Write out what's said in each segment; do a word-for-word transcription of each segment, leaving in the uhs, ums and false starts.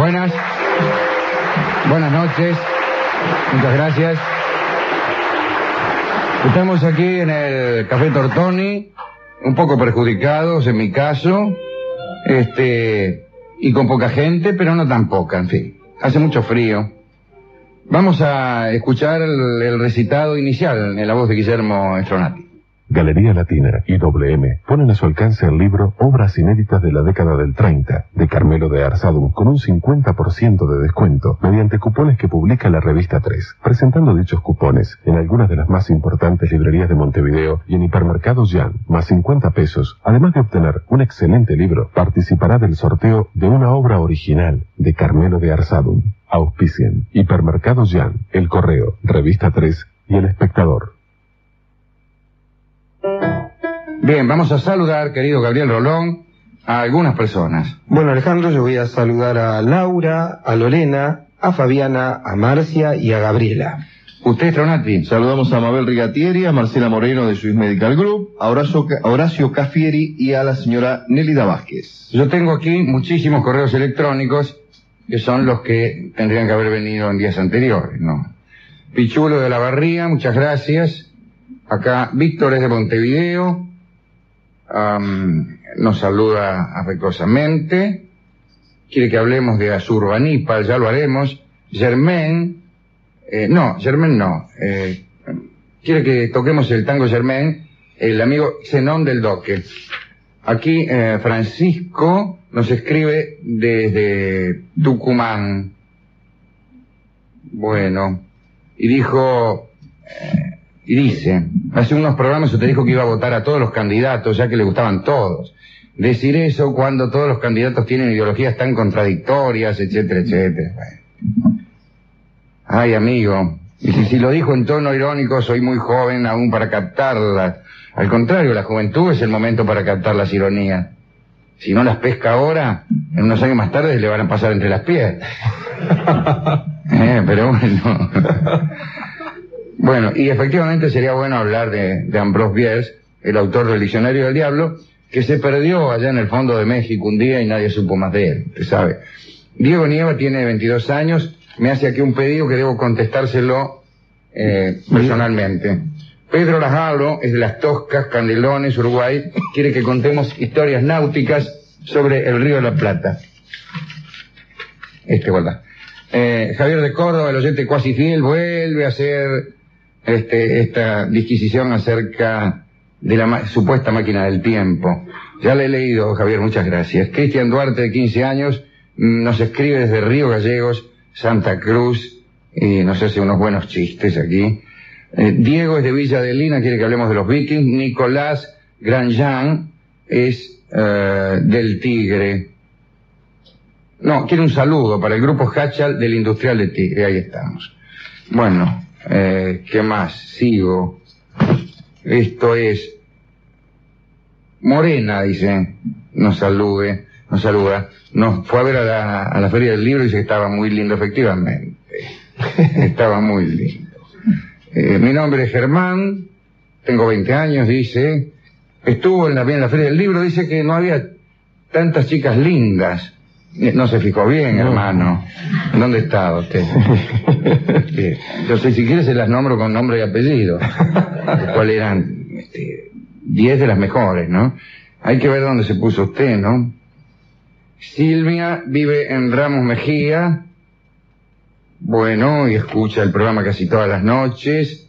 Buenas. Buenas noches. Muchas gracias. Estamos aquí en el Café Tortoni, un poco perjudicados en mi caso, este, y con poca gente, pero no tan poca, en fin. Hace mucho frío. Vamos a escuchar el, el recitado inicial en la voz de Guillermo Estronati. Galería Latina y doble u eme ponen a su alcance el libro Obras inéditas de la década del treinta, de Carmelo de Arzadum, con un cincuenta por ciento de descuento, mediante cupones que publica la revista tres, presentando dichos cupones en algunas de las más importantes librerías de Montevideo y en hipermercados Yan, más cincuenta pesos. Además de obtener un excelente libro, participará del sorteo de una obra original de Carmelo de Arzadum. Auspician hipermercados Yan, El Correo, Revista tres y El Espectador. Bien, vamos a saludar, querido Gabriel Rolón, a algunas personas. Bueno, Alejandro, yo voy a saludar a Laura, a Lorena, a Fabiana, a Marcia y a Gabriela. Usted, Estronati. Saludamos a Mabel Rigatieri, a Marcela Moreno de Swiss Medical Group, a Horacio, a Horacio Cafieri y a la señora Nelly Davásquez. Yo tengo aquí muchísimos correos electrónicos, que son los que tendrían que haber venido en días anteriores, ¿no? Pichulo de la Barría, muchas gracias. Acá, Víctor es de Montevideo. Um, nos saluda afectuosamente, quiere que hablemos de Azurbanipal, ya lo haremos. Germán, eh, no, Germán no, eh, quiere que toquemos el tango Germán, el amigo Zenón del Doque. Aquí eh, Francisco nos escribe desde Tucumán, bueno, y dijo... Eh, Y dice, hace unos programas usted dijo que iba a votar a todos los candidatos, ya que le gustaban todos. Decir eso cuando todos los candidatos tienen ideologías tan contradictorias, etcétera, etcétera. Ay, amigo, y si, si lo dijo en tono irónico, soy muy joven aún para captarlas. Al contrario, la juventud es el momento para captar las ironías. Si no las pesca ahora, en unos años más tarde le van a pasar entre las piernas. eh, pero bueno... Bueno, y efectivamente sería bueno hablar de, de Ambrose Biers, el autor del Diccionario del Diablo, que se perdió allá en el fondo de México un día y nadie supo más de él, usted sabe. Diego Nieva tiene veintidós años, me hace aquí un pedido que debo contestárselo eh, personalmente. Pedro Lajabro es de Las Toscas, Candelones, Uruguay, quiere que contemos historias náuticas sobre el río de la Plata. Este, guarda. Eh, Javier de Córdoba, el oyente cuasi fiel, vuelve a hacer... Este, esta disquisición acerca de la ma supuesta máquina del tiempo. Ya la he leído, Javier, muchas gracias. Cristian Duarte, de quince años, nos escribe desde Río Gallegos, Santa Cruz, y nos hace unos buenos chistes aquí. Eh, Diego es de Villa de Lina, quiere que hablemos de los vikings. Nicolás Grandjean es uh, del Tigre. No, quiere un saludo para el grupo Hachal del Industrial de Tigre, ahí estamos. Bueno... Eh, ¿Qué más? Sigo. Esto es... Morena, dice, nos salude, nos saluda. Nos fue a ver a la, a la Feria del Libro y dice que estaba muy lindo, efectivamente. Estaba muy lindo. Eh, mi nombre es Germán, tengo veinte años, dice. Estuvo en la, en la Feria del Libro, dice que no había tantas chicas lindas. No se fijó bien, no. Hermano. ¿Dónde está usted? Este, entonces, si quiere se las nombro con nombre y apellido. ¿Cuáles eran? Este, diez de las mejores, ¿no? Hay que ver dónde se puso usted, ¿no? Silvia vive en Ramos Mejía. Bueno, y escucha el programa casi todas las noches.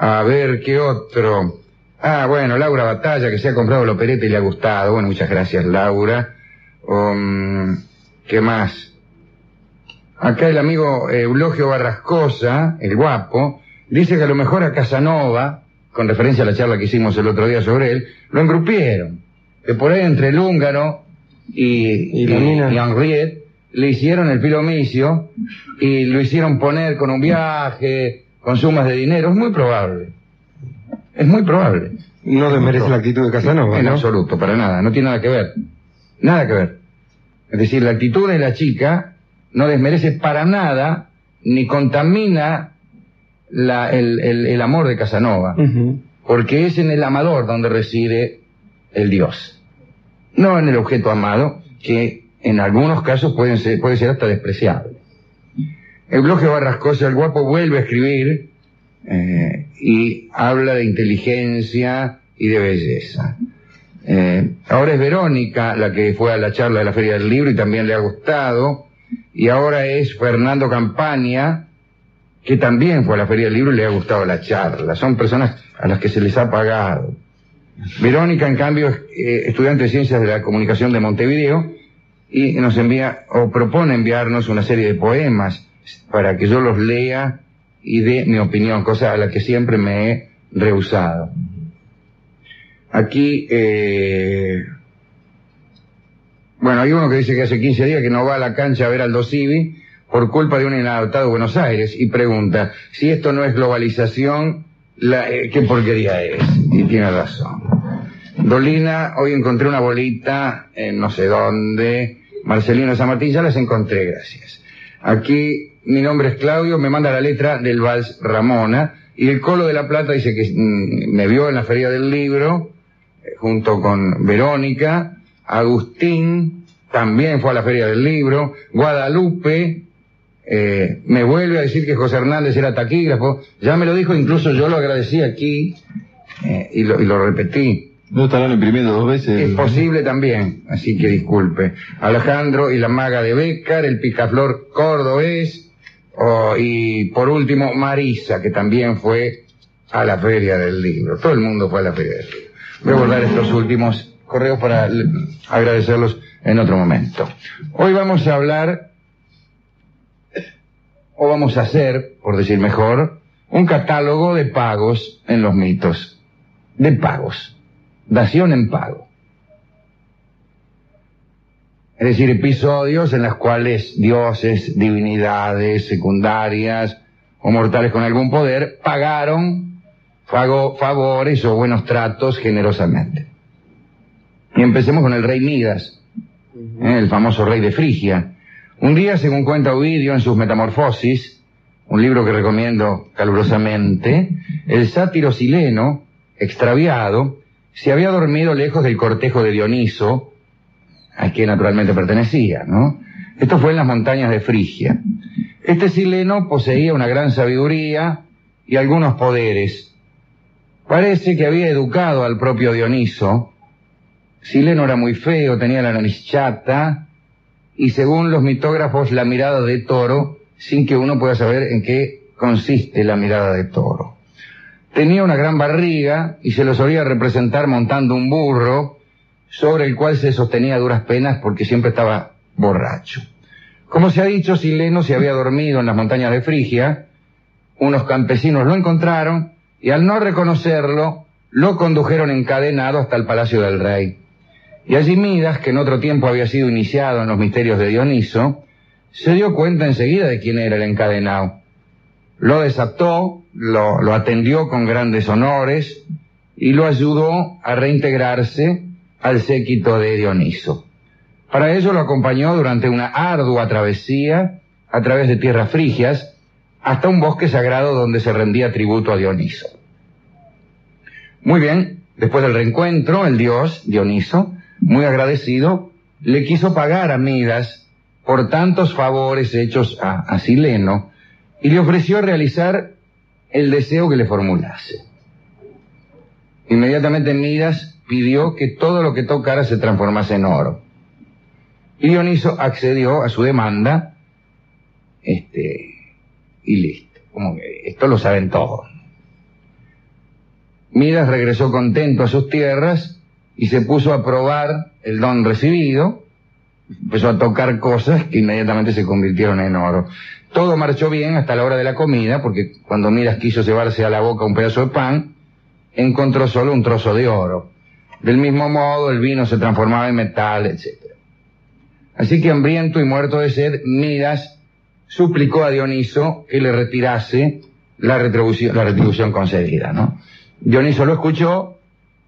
A ver, ¿qué otro? Ah, bueno, Laura Batalla, que se ha comprado la opereta y le ha gustado. Bueno, muchas gracias, Laura. Um, ¿Qué más? Acá el amigo Eulogio Barrascosa, el guapo, dice que a lo mejor a Casanova, con referencia a la charla que hicimos el otro día sobre él, lo engrupieron, que por ahí entre el húngaro y, y, y Henriette le hicieron el pilomicio y lo hicieron poner con un viaje, con sumas de dinero. Es muy probable, es muy probable. No desmerece la actitud de Casanova, en ¿no? absoluto, para nada, no tiene nada que ver. Nada que ver. Es decir, la actitud de la chica no desmerece para nada ni contamina la, el, el, el amor de Casanova. Uh-huh. Porque es en el amador donde reside el Dios. No en el objeto amado, que en algunos casos pueden ser, puede ser hasta despreciable. Eulogio Barrascosa, el guapo, vuelve a escribir eh, y habla de inteligencia y de belleza. Eh, ahora es Verónica la que fue a la charla de la Feria del Libro y también le ha gustado, y ahora es Fernando Campaña, que también fue a la Feria del Libro y le ha gustado la charla. Son personas a las que se les ha pagado. Verónica, en cambio, es eh, estudiante de Ciencias de la Comunicación de Montevideo, y nos envía, o propone enviarnos, una serie de poemas para que yo los lea y dé mi opinión, cosa a la que siempre me he rehusado. Aquí, eh... bueno, hay uno que dice que hace quince días que no va a la cancha a ver al Dosivi por culpa de un inadaptado de Buenos Aires, y pregunta, si esto no es globalización, la, eh, ¿qué porquería es? Y tiene razón. Dolina, hoy encontré una bolita en no sé dónde. Marcelino San Martín, ya las encontré, gracias. Aquí, mi nombre es Claudio, me manda la letra del vals Ramona, y el Colo de la Plata dice que mm, me vio en la Feria del Libro, junto con Verónica. Agustín también fue a la Feria del Libro. Guadalupe eh, me vuelve a decir que José Hernández era taquígrafo, ya me lo dijo, incluso yo lo agradecí aquí eh, y, lo, y lo repetí. No estarán imprimiendo dos veces. Es posible también, así que disculpe. Alejandro y la maga de Bécar, el picaflor cordobés, oh, y por último Marisa, que también fue a la Feria del Libro. Todo el mundo fue a la Feria del Libro. Voy a guardar estos últimos correos para agradecerlos en otro momento. Hoy vamos a hablar, o vamos a hacer, por decir mejor, un catálogo de pagos en los mitos. De pagos. Dación en pago. Es decir, episodios en los cuales dioses, divinidades secundarias o mortales con algún poder pagaron Pago favores o buenos tratos generosamente. Y empecemos con el rey Midas, ¿eh? El famoso rey de Frigia. Un día, según cuenta Ovidio en sus Metamorfosis, un libro que recomiendo calurosamente, el sátiro Sileno, extraviado, se había dormido lejos del cortejo de Dioniso, a quien naturalmente pertenecía, ¿no? Esto fue en las montañas de Frigia. Este Sileno poseía una gran sabiduría y algunos poderes. Parece que había educado al propio Dioniso. Sileno era muy feo, tenía la nariz chata y, según los mitógrafos, la mirada de toro, sin que uno pueda saber en qué consiste la mirada de toro. Tenía una gran barriga y se lo solía representar montando un burro, sobre el cual se sostenía a duras penas porque siempre estaba borracho. Como se ha dicho, Sileno se había dormido en las montañas de Frigia. Unos campesinos lo encontraron y, al no reconocerlo, lo condujeron encadenado hasta el palacio del rey. Y allí Midas, que en otro tiempo había sido iniciado en los misterios de Dioniso, se dio cuenta enseguida de quién era el encadenado. Lo desató, lo, lo atendió con grandes honores y lo ayudó a reintegrarse al séquito de Dioniso. Para ello lo acompañó durante una ardua travesía a través de tierras frigias, hasta un bosque sagrado donde se rendía tributo a Dioniso. Muy bien, después del reencuentro, el dios Dioniso, muy agradecido, le quiso pagar a Midas por tantos favores hechos a, a Sileno, y le ofreció realizar el deseo que le formulase. Inmediatamente Midas pidió que todo lo que tocara se transformase en oro. Y Dioniso accedió a su demanda, este... y listo. Como que esto lo saben todos. Midas regresó contento a sus tierras y se puso a probar el don recibido. Empezó a tocar cosas que inmediatamente se convirtieron en oro. Todo marchó bien hasta la hora de la comida, porque cuando Midas quiso llevarse a la boca un pedazo de pan, encontró solo un trozo de oro. Del mismo modo, el vino se transformaba en metal, etcétera. Así que, hambriento y muerto de sed, Midas suplicó a Dioniso que le retirase la retribución, la retribución concedida, ¿no? Dioniso lo escuchó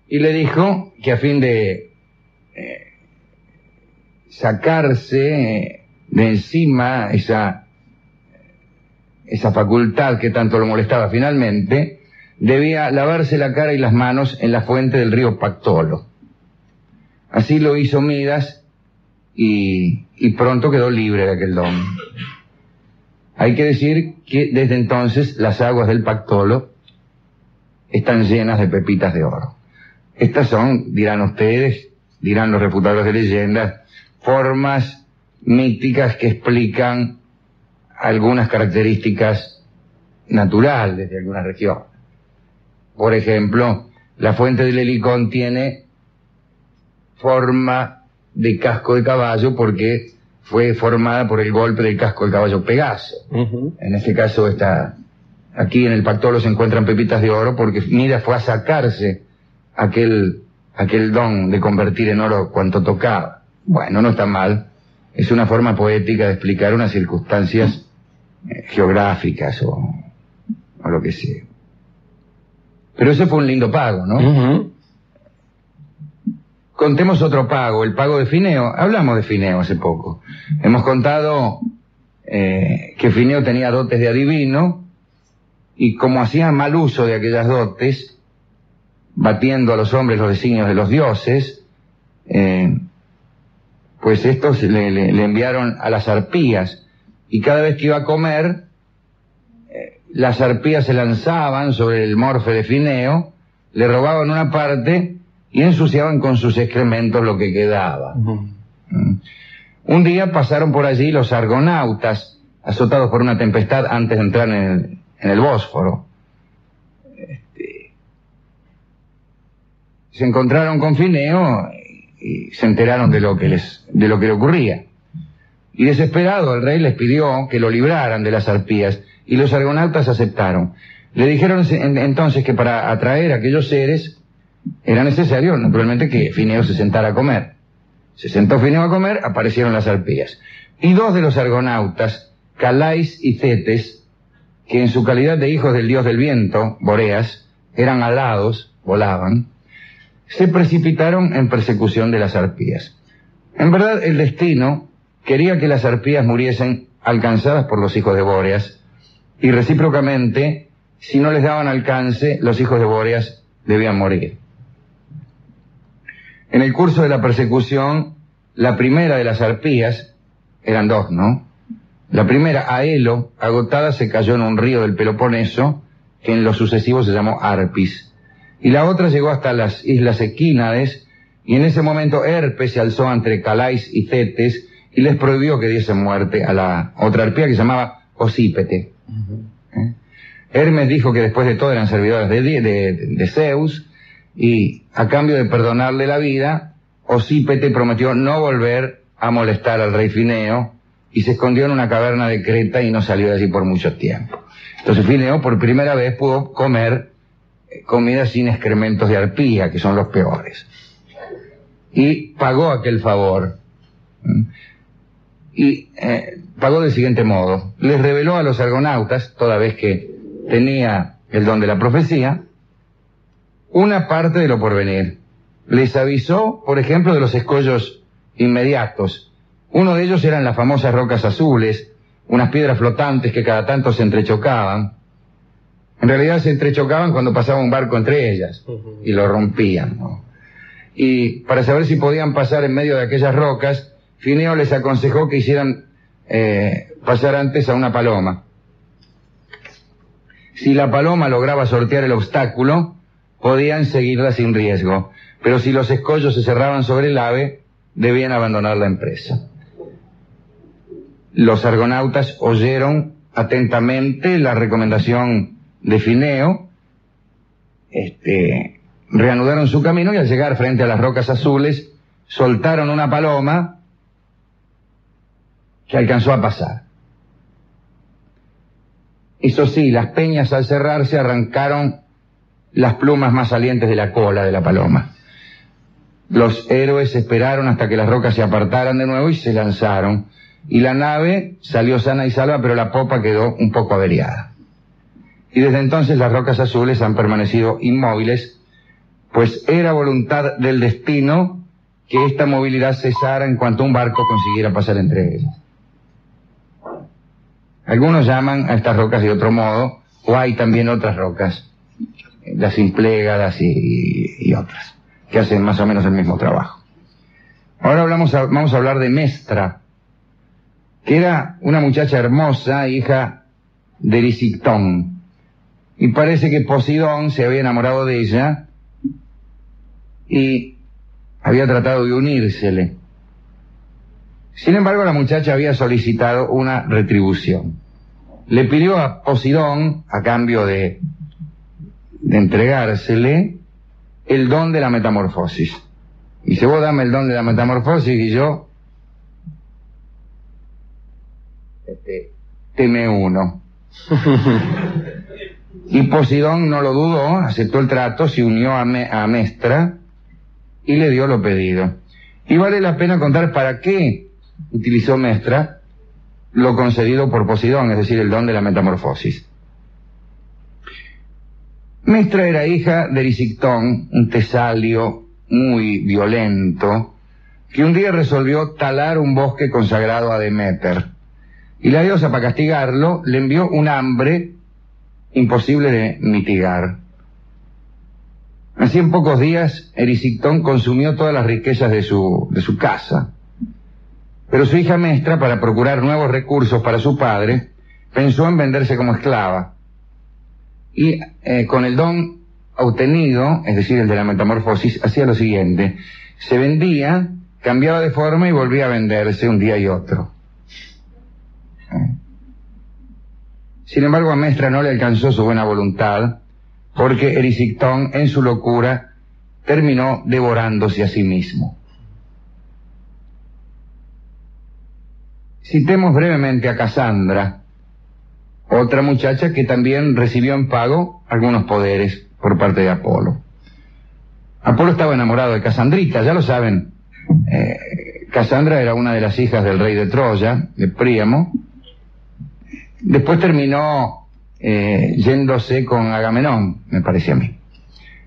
y le dijo que, a fin de eh, sacarse de encima esa, esa facultad que tanto lo molestaba finalmente, debía lavarse la cara y las manos en la fuente del río Pactolo. Así lo hizo Midas, y, y pronto quedó libre de aquel don. Hay que decir que desde entonces las aguas del Pactolo están llenas de pepitas de oro. Estas son, dirán ustedes, dirán los refutadores de leyendas, formas míticas que explican algunas características naturales de alguna región. Por ejemplo, la fuente del Helicón tiene forma de casco de caballo porque fue formada por el golpe del casco del caballo Pegaso. Uh-huh. En este caso está... Aquí en el Pactolo se encuentran pepitas de oro porque Midas fue a sacarse aquel, aquel don de convertir en oro cuanto tocaba. Bueno, no está mal. Es una forma poética de explicar unas circunstancias eh, geográficas o, o lo que sea. Pero ese fue un lindo pago, ¿no? Uh-huh. Contemos otro pago, el pago de Fineo. Hablamos de Fineo hace poco. Hemos contado eh, que Fineo tenía dotes de adivino y como hacía mal uso de aquellas dotes, batiendo a los hombres los designios de los dioses, eh, pues estos le, le, le enviaron a las arpías, y cada vez que iba a comer, eh, las arpías se lanzaban sobre el morfe de Fineo, le robaban una parte y ensuciaban con sus excrementos lo que quedaba. Uh-huh. Mm. Un día pasaron por allí los argonautas, azotados por una tempestad antes de entrar en el, en el Bósforo. Este, se encontraron con Fineo y se enteraron de lo que les, de lo que le ocurría. Y desesperado el rey les pidió que lo libraran de las arpías, y los argonautas aceptaron. Le dijeron entonces que para atraer a aquellos seres era necesario, naturalmente, que Fineo se sentara a comer. Se sentó Fineo a comer, aparecieron las arpías. Y dos de los argonautas, Calais y Cetes, que en su calidad de hijos del dios del viento, Boreas, eran alados, volaban, se precipitaron en persecución de las arpías. En verdad, el destino quería que las arpías muriesen alcanzadas por los hijos de Boreas, y recíprocamente, si no les daban alcance, los hijos de Boreas debían morir. En el curso de la persecución, la primera de las arpías, eran dos, ¿no?, la primera, Aelo, agotada, se cayó en un río del Peloponeso, que en lo sucesivo se llamó Arpis. Y la otra llegó hasta las islas Equínades, y en ese momento Herpes se alzó entre Calais y Cetes, y les prohibió que diesen muerte a la otra arpía que se llamaba Osípete. Uh-huh. ¿Eh? Hermes dijo que después de todo eran servidoras de, de, de, de Zeus, y a cambio de perdonarle la vida, Osípete prometió no volver a molestar al rey Fineo, y se escondió en una caverna de Creta y no salió de allí por mucho tiempo. Entonces Fineo por primera vez pudo comer comida sin excrementos de arpía, que son los peores. Y pagó aquel favor. Y eh, pagó del siguiente modo. Les reveló a los argonautas, toda vez que tenía el don de la profecía, una parte de lo porvenir. Les avisó, por ejemplo, de los escollos inmediatos. Uno de ellos eran las famosas rocas azules, unas piedras flotantes que cada tanto se entrechocaban. En realidad se entrechocaban cuando pasaba un barco entre ellas, uh-huh, y lo rompían, ¿no? Y para saber si podían pasar en medio de aquellas rocas, Fineo les aconsejó que hicieran eh, pasar antes a una paloma. Si la paloma lograba sortear el obstáculo, podían seguirla sin riesgo, pero si los escollos se cerraban sobre el ave, debían abandonar la empresa. Los argonautas oyeron atentamente la recomendación de Fineo, este, reanudaron su camino y al llegar frente a las rocas azules soltaron una paloma que alcanzó a pasar. Eso sí, las peñas al cerrarse arrancaron las plumas más salientes de la cola de la paloma. Los héroes esperaron hasta que las rocas se apartaran de nuevo y se lanzaron. Y la nave salió sana y salva, pero la popa quedó un poco averiada. Y desde entonces las rocas azules han permanecido inmóviles, pues era voluntad del destino que esta movilidad cesara en cuanto un barco consiguiera pasar entre ellas. Algunos llaman a estas rocas de otro modo, o hay también otras rocas, las implégadas y, y, y otras, que hacen más o menos el mismo trabajo. Ahora hablamos a, vamos a hablar de Mestra, que era una muchacha hermosa, hija de Lisitón. Y parece que Posidón se había enamorado de ella y había tratado de unírsele. Sin embargo, la muchacha había solicitado una retribución. Le pidió a Posidón, a cambio de, de entregársele, el don de la metamorfosis. Y dice, vos dame el don de la metamorfosis y yo este, te me uno. Y Posidón no lo dudó, aceptó el trato, se unió a, me, a Mestra y le dio lo pedido. Y vale la pena contar para qué utilizó Mestra lo concedido por Posidón, es decir, el don de la metamorfosis. Mestra era hija de Lisictón, un tesalio muy violento, que un día resolvió talar un bosque consagrado a Deméter. Y la diosa, para castigarlo, le envió un hambre imposible de mitigar. Así, en pocos días, Lisictón consumió todas las riquezas de su, de su casa. Pero su hija Mestra, para procurar nuevos recursos para su padre, pensó en venderse como esclava. Y eh, con el don obtenido, es decir, el de la metamorfosis, hacía lo siguiente. Se vendía, cambiaba de forma y volvía a venderse un día y otro. ¿Eh? Sin embargo, a Mestra no le alcanzó su buena voluntad, porque Lisictón, en su locura, terminó devorándose a sí mismo. Citemos brevemente a Casandra, otra muchacha que también recibió en pago algunos poderes por parte de Apolo. Apolo estaba enamorado de Casandrita, ya lo saben. Eh, Casandra era una de las hijas del rey de Troya, de Príamo. Después terminó eh, yéndose con Agamenón, me parece a mí.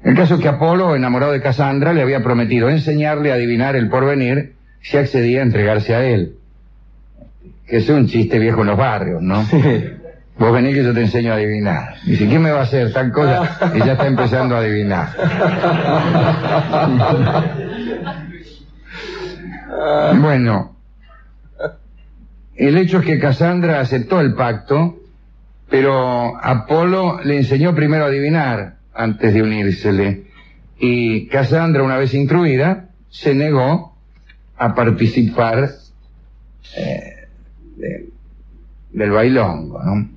El caso es que Apolo, enamorado de Casandra, le había prometido enseñarle a adivinar el porvenir si accedía a entregarse a él. Que es un chiste viejo en los barrios, ¿no? Sí. Vos venís que yo te enseño a adivinar. Dice, ¿quién me va a hacer tal cosa? Y ya está empezando a adivinar. Bueno, el hecho es que Casandra aceptó el pacto, pero Apolo le enseñó primero a adivinar antes de unírsele. Y Casandra, una vez instruida, se negó a participar eh, de... del bailongo, ¿no?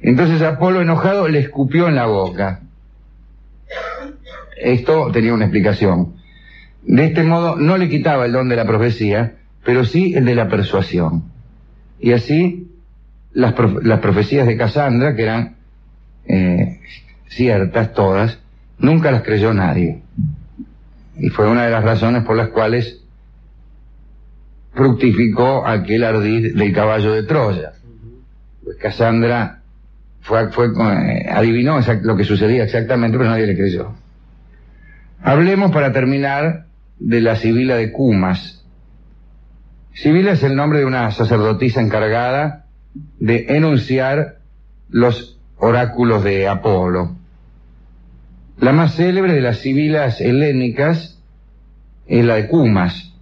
Entonces Apolo, enojado, le escupió en la boca. Esto tenía una explicación. De este modo no le quitaba el don de la profecía, pero sí el de la persuasión. Y así las, profe las profecías de Casandra, que eran eh, ciertas todas, nunca las creyó nadie. Y fue una de las razones por las cuales fructificó aquel ardid del caballo de Troya. Pues Casandra fue, fue, adivinó exact, lo que sucedía exactamente, pero nadie le creyó. Hablemos, para terminar, de la Sibila de Cumas. Sibila es el nombre de una sacerdotisa encargada de enunciar los oráculos de Apolo. La más célebre de las Sibilas helénicas es la de Cumas.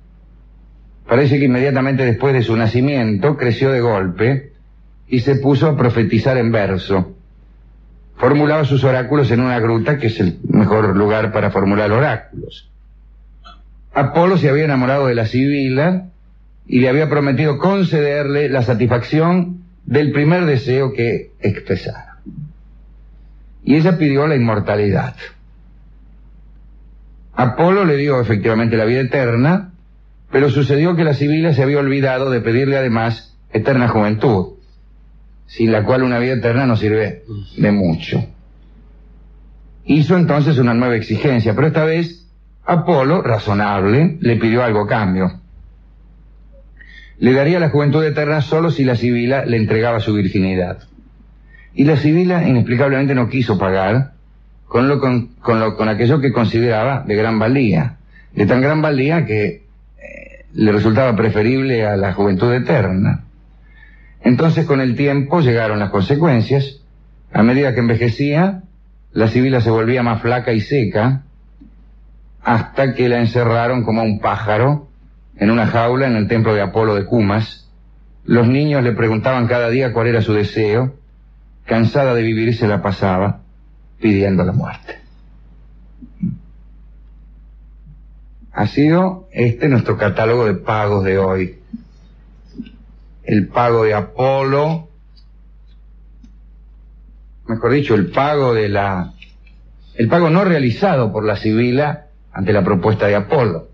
Parece que inmediatamente después de su nacimiento creció de golpe y se puso a profetizar en verso. Formulaba sus oráculos en una gruta, que es el mejor lugar para formular oráculos. Apolo se había enamorado de la Sibila y le había prometido concederle la satisfacción del primer deseo que expresara. Y ella pidió la inmortalidad. Apolo le dio efectivamente la vida eterna, pero sucedió que la Sibila se había olvidado de pedirle además eterna juventud, sin la cual una vida eterna no sirve de mucho. Hizo entonces una nueva exigencia, pero esta vez Apolo, razonable, le pidió algo a cambio. Le daría la juventud eterna solo si la Sibila le entregaba su virginidad. Y la Sibila inexplicablemente no quiso pagar con, lo, con, con, lo, con aquello que consideraba de gran valía, de tan gran valía que eh, le resultaba preferible a la juventud eterna. Entonces, con el tiempo llegaron las consecuencias. A medida que envejecía, la Sibila se volvía más flaca y seca, hasta que la encerraron como a un pájaro en una jaula en el templo de Apolo de Cumas. Los niños le preguntaban cada día cuál era su deseo. Cansada de vivir, se la pasaba pidiendo la muerte. Ha sido este nuestro catálogo de pagos de hoy. El pago de Apolo, mejor dicho, el pago de la... el pago no realizado por la sibila ante la propuesta de Apolo.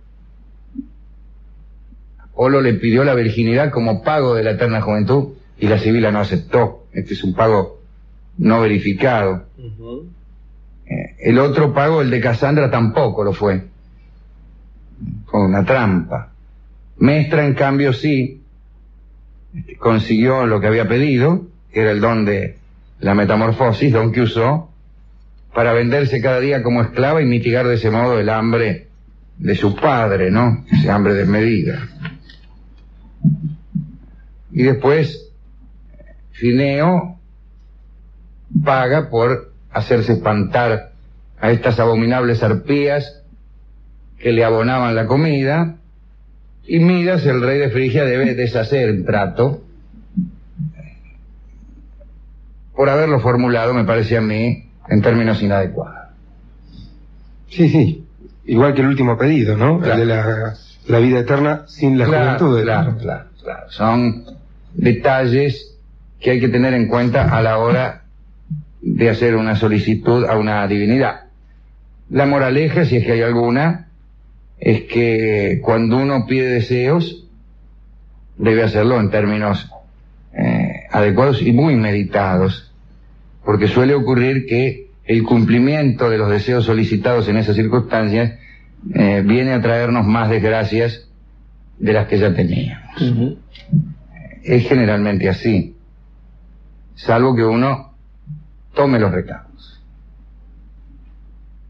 Apolo le pidió la virginidad como pago de la eterna juventud y la sibila no aceptó. Este es un pago no verificado. Uh-huh. eh, el otro pago, el de Casandra, tampoco lo fue. Fue una trampa. Mestra, en cambio, sí este, consiguió lo que había pedido, que era el don de la metamorfosis, don que usó para venderse cada día como esclava y mitigar de ese modo el hambre de su padre, ¿no? Ese hambre desmedida. Y después Fineo paga por hacerse espantar a estas abominables arpías que le abonaban la comida, y Midas, el rey de Frigia, debe deshacer el trato por haberlo formulado, me parece a mí, en términos inadecuados. Sí, sí, igual que el último pedido, ¿no? Claro. El de la, la vida eterna sin la claro, juventud. Claro, claro, claro. Son detalles que hay que tener en cuenta a la hora de hacer una solicitud a una divinidad. La moraleja, si es que hay alguna, es que cuando uno pide deseos, debe hacerlo en términos eh, adecuados y muy meditados, porque suele ocurrir que el cumplimiento de los deseos solicitados en esas circunstancias eh, viene a traernos más desgracias de las que ya teníamos. Uh-huh. Es generalmente así, salvo que uno tome los recados.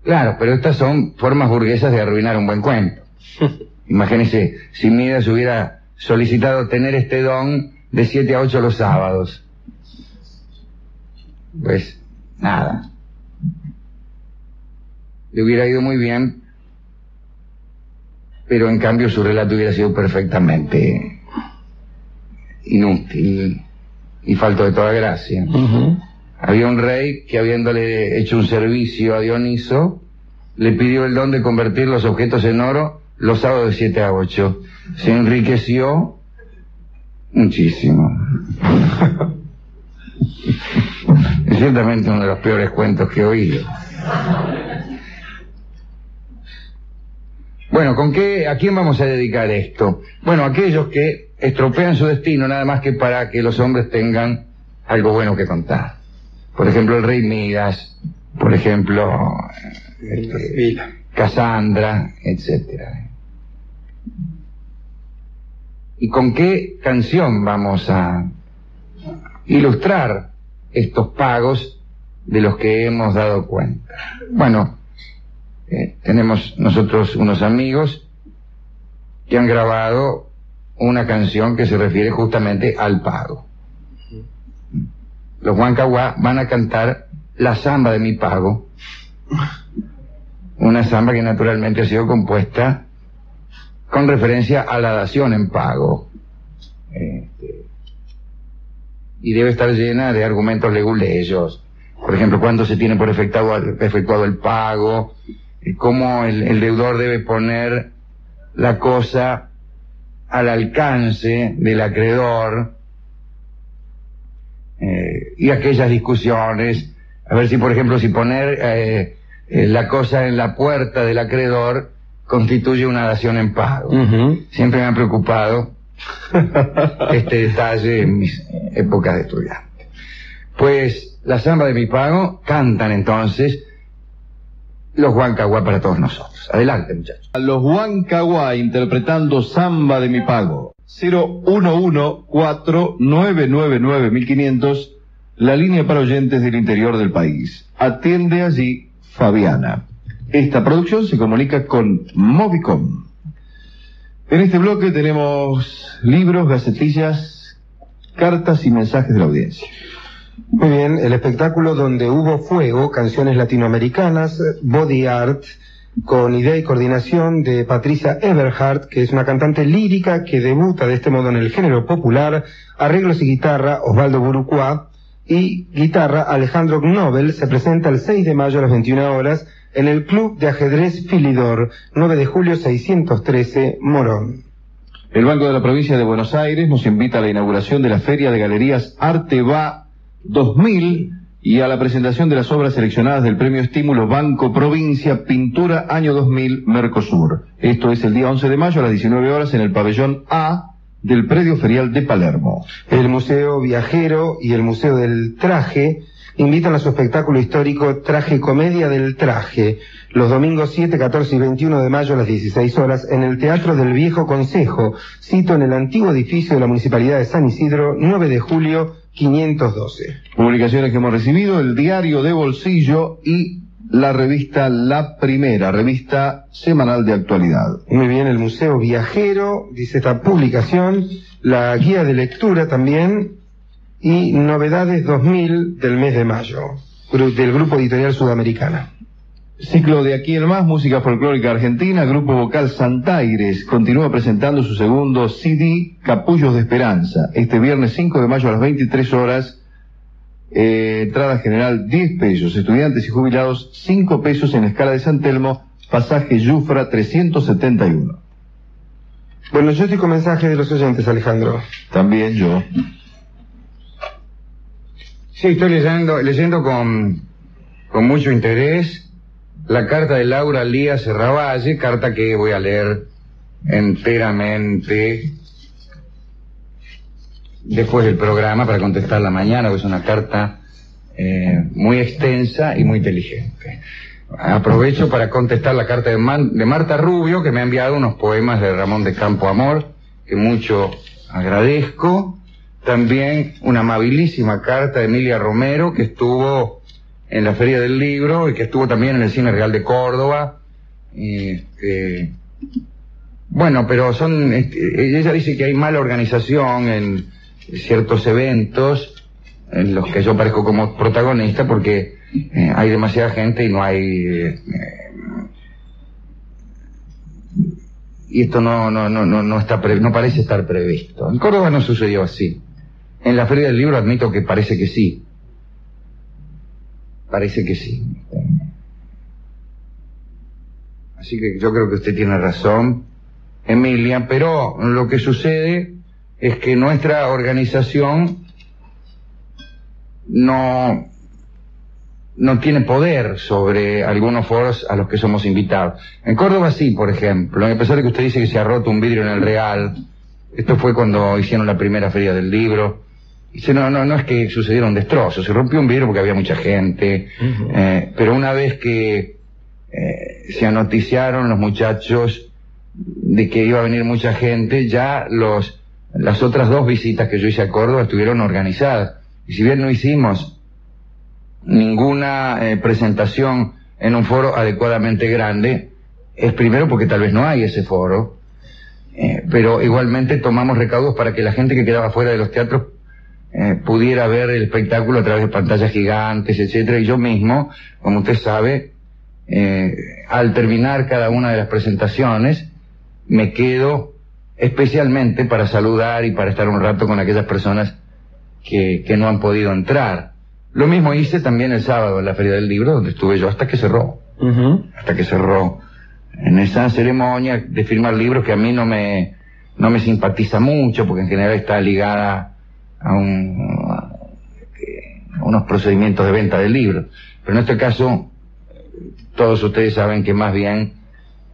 Claro, pero estas son formas burguesas de arruinar un buen cuento. Imagínense, si Midas hubiera solicitado tener este don de siete a ocho los sábados. Pues, nada. Le hubiera ido muy bien, pero en cambio su relato hubiera sido perfectamente inútil y falto de toda gracia. Uh-huh. Había un rey que, habiéndole hecho un servicio a Dioniso, le pidió el don de convertir los objetos en oro los sábados de siete a ocho. Se enriqueció muchísimo. Es ciertamente uno de los peores cuentos que he oído. Bueno, ¿con qué, a quién vamos a dedicar esto? Bueno, aquellos que estropean su destino nada más que para que los hombres tengan algo bueno que contar. Por ejemplo, el rey Midas, por ejemplo, este, Casandra, etcétera. ¿Y con qué canción vamos a ilustrar estos pagos de los que hemos dado cuenta? Bueno, eh, tenemos nosotros unos amigos que han grabado una canción que se refiere justamente al pago. Los Huancahuá van a cantar la zamba de mi pago, una zamba que naturalmente ha sido compuesta con referencia a la dación en pago. Eh, y debe estar llena de argumentos leguleyos. Por ejemplo, cuándo se tiene por efectuado, efectuado el pago, cómo el, el deudor debe poner la cosa al alcance del acreedor, eh, y aquellas discusiones, a ver si, por ejemplo, si poner eh, eh, la cosa en la puerta del acreedor constituye una dación en pago. Uh-huh. Siempre me ha preocupado este detalle en mis épocas de estudiante. Pues la zamba de mi pago cantan entonces los Huancahuá para todos nosotros. Adelante, muchachos. A los Huancahuá interpretando zamba de mi pago. Cero uno uno cuatro nueve nueve nueve mil quinientos, la línea para oyentes del interior del país. Atiende allí Fabiana. Esta producción se comunica con Movicom. En este bloque tenemos libros, gacetillas, cartas y mensajes de la audiencia. Muy bien, el espectáculo Donde Hubo Fuego, canciones latinoamericanas, body art, con idea y coordinación de Patricia Eberhardt, que es una cantante lírica que debuta de este modo en el género popular. Arreglos y guitarra, Osvaldo Burucuá, y guitarra, Alejandro Knobel. Se presenta el seis de mayo a las veintiuna horas en el Club de Ajedrez Filidor, nueve de julio seiscientos trece, Morón. El Banco de la Provincia de Buenos Aires nos invita a la inauguración de la Feria de Galerías Arte Va dos mil y a la presentación de las obras seleccionadas del Premio Estímulo Banco Provincia Pintura Año dos mil Mercosur. Esto es el día once de mayo a las diecinueve horas en el Pabellón A del Predio Ferial de Palermo. El Museo Viajero y el Museo del Traje invitan a su espectáculo histórico Traje Comedia del Traje, los domingos siete, catorce y veintiuno de mayo a las dieciséis horas en el Teatro del Viejo Consejo, sito en el antiguo edificio de la Municipalidad de San Isidro, nueve de julio, quinientos doce. Publicaciones que hemos recibido: el Diario de Bolsillo y la revista La Primera, revista semanal de actualidad. Muy bien, el Museo Viajero, dice esta publicación, la guía de lectura también, y Novedades dos mil del mes de mayo, del Grupo Editorial Sudamericana. Ciclo De Aquí en Más, música folclórica argentina. Grupo Vocal Santaires continúa presentando su segundo C D, Capullos de Esperanza, este viernes cinco de mayo a las veintitrés horas, eh, entrada general diez pesos, estudiantes y jubilados cinco pesos en la Escala de San Telmo, pasaje Yufra trescientos setenta y uno. Bueno, yo estoy con mensajes de los oyentes, Alejandro. También yo. Sí, estoy leyendo, leyendo con, con mucho interés la carta de Laura Lía Serravalle, carta que voy a leer enteramente después del programa para contestarla mañana, porque es una carta eh, muy extensa y muy inteligente. Aprovecho para contestar la carta de, Man, de Marta Rubio, que me ha enviado unos poemas de Ramón de Campo Amor, que mucho agradezco. También una amabilísima carta de Emilia Romero, que estuvo en la Feria del Libro y que estuvo también en el Cine Real de Córdoba. Eh, eh, bueno, pero son... Este, ella dice que hay mala organización en ciertos eventos en los que yo aparezco como protagonista porque eh, hay demasiada gente y no hay... Eh, y esto no, no, no, no, no, está pre, no parece estar previsto. En Córdoba no sucedió así. En la Feria del Libro admito que parece que sí. Parece que sí. Así que yo creo que usted tiene razón, Emilia, pero lo que sucede es que nuestra organización no, no tiene poder sobre algunos foros a los que somos invitados. En Córdoba sí, por ejemplo, a pesar de que usted dice que se ha roto un vidrio en el Real. Esto fue cuando hicieron la primera Feria del Libro. No, no, no es que sucedieron destrozos, se rompió un vidrio porque había mucha gente. Uh-huh. eh, pero una vez que eh, se anoticiaron los muchachos de que iba a venir mucha gente, ya los las otras dos visitas que yo hice a Córdoba estuvieron organizadas. Y si bien no hicimos ninguna eh, presentación en un foro adecuadamente grande, es primero porque tal vez no hay ese foro, eh, pero igualmente tomamos recaudos para que la gente que quedaba fuera de los teatros Eh, pudiera ver el espectáculo a través de pantallas gigantes, etcétera. Y yo mismo, como usted sabe, eh, al terminar cada una de las presentaciones, me quedo especialmente para saludar y para estar un rato con aquellas personas que, que no han podido entrar. Lo mismo hice también el sábado en la Feria del Libro, donde estuve yo hasta que cerró. Uh-huh. Hasta que cerró. En esa ceremonia de firmar libros que a mí no me, no me simpatiza mucho, porque en general está ligada A, un, a unos procedimientos de venta de libros, pero en este caso todos ustedes saben que más bien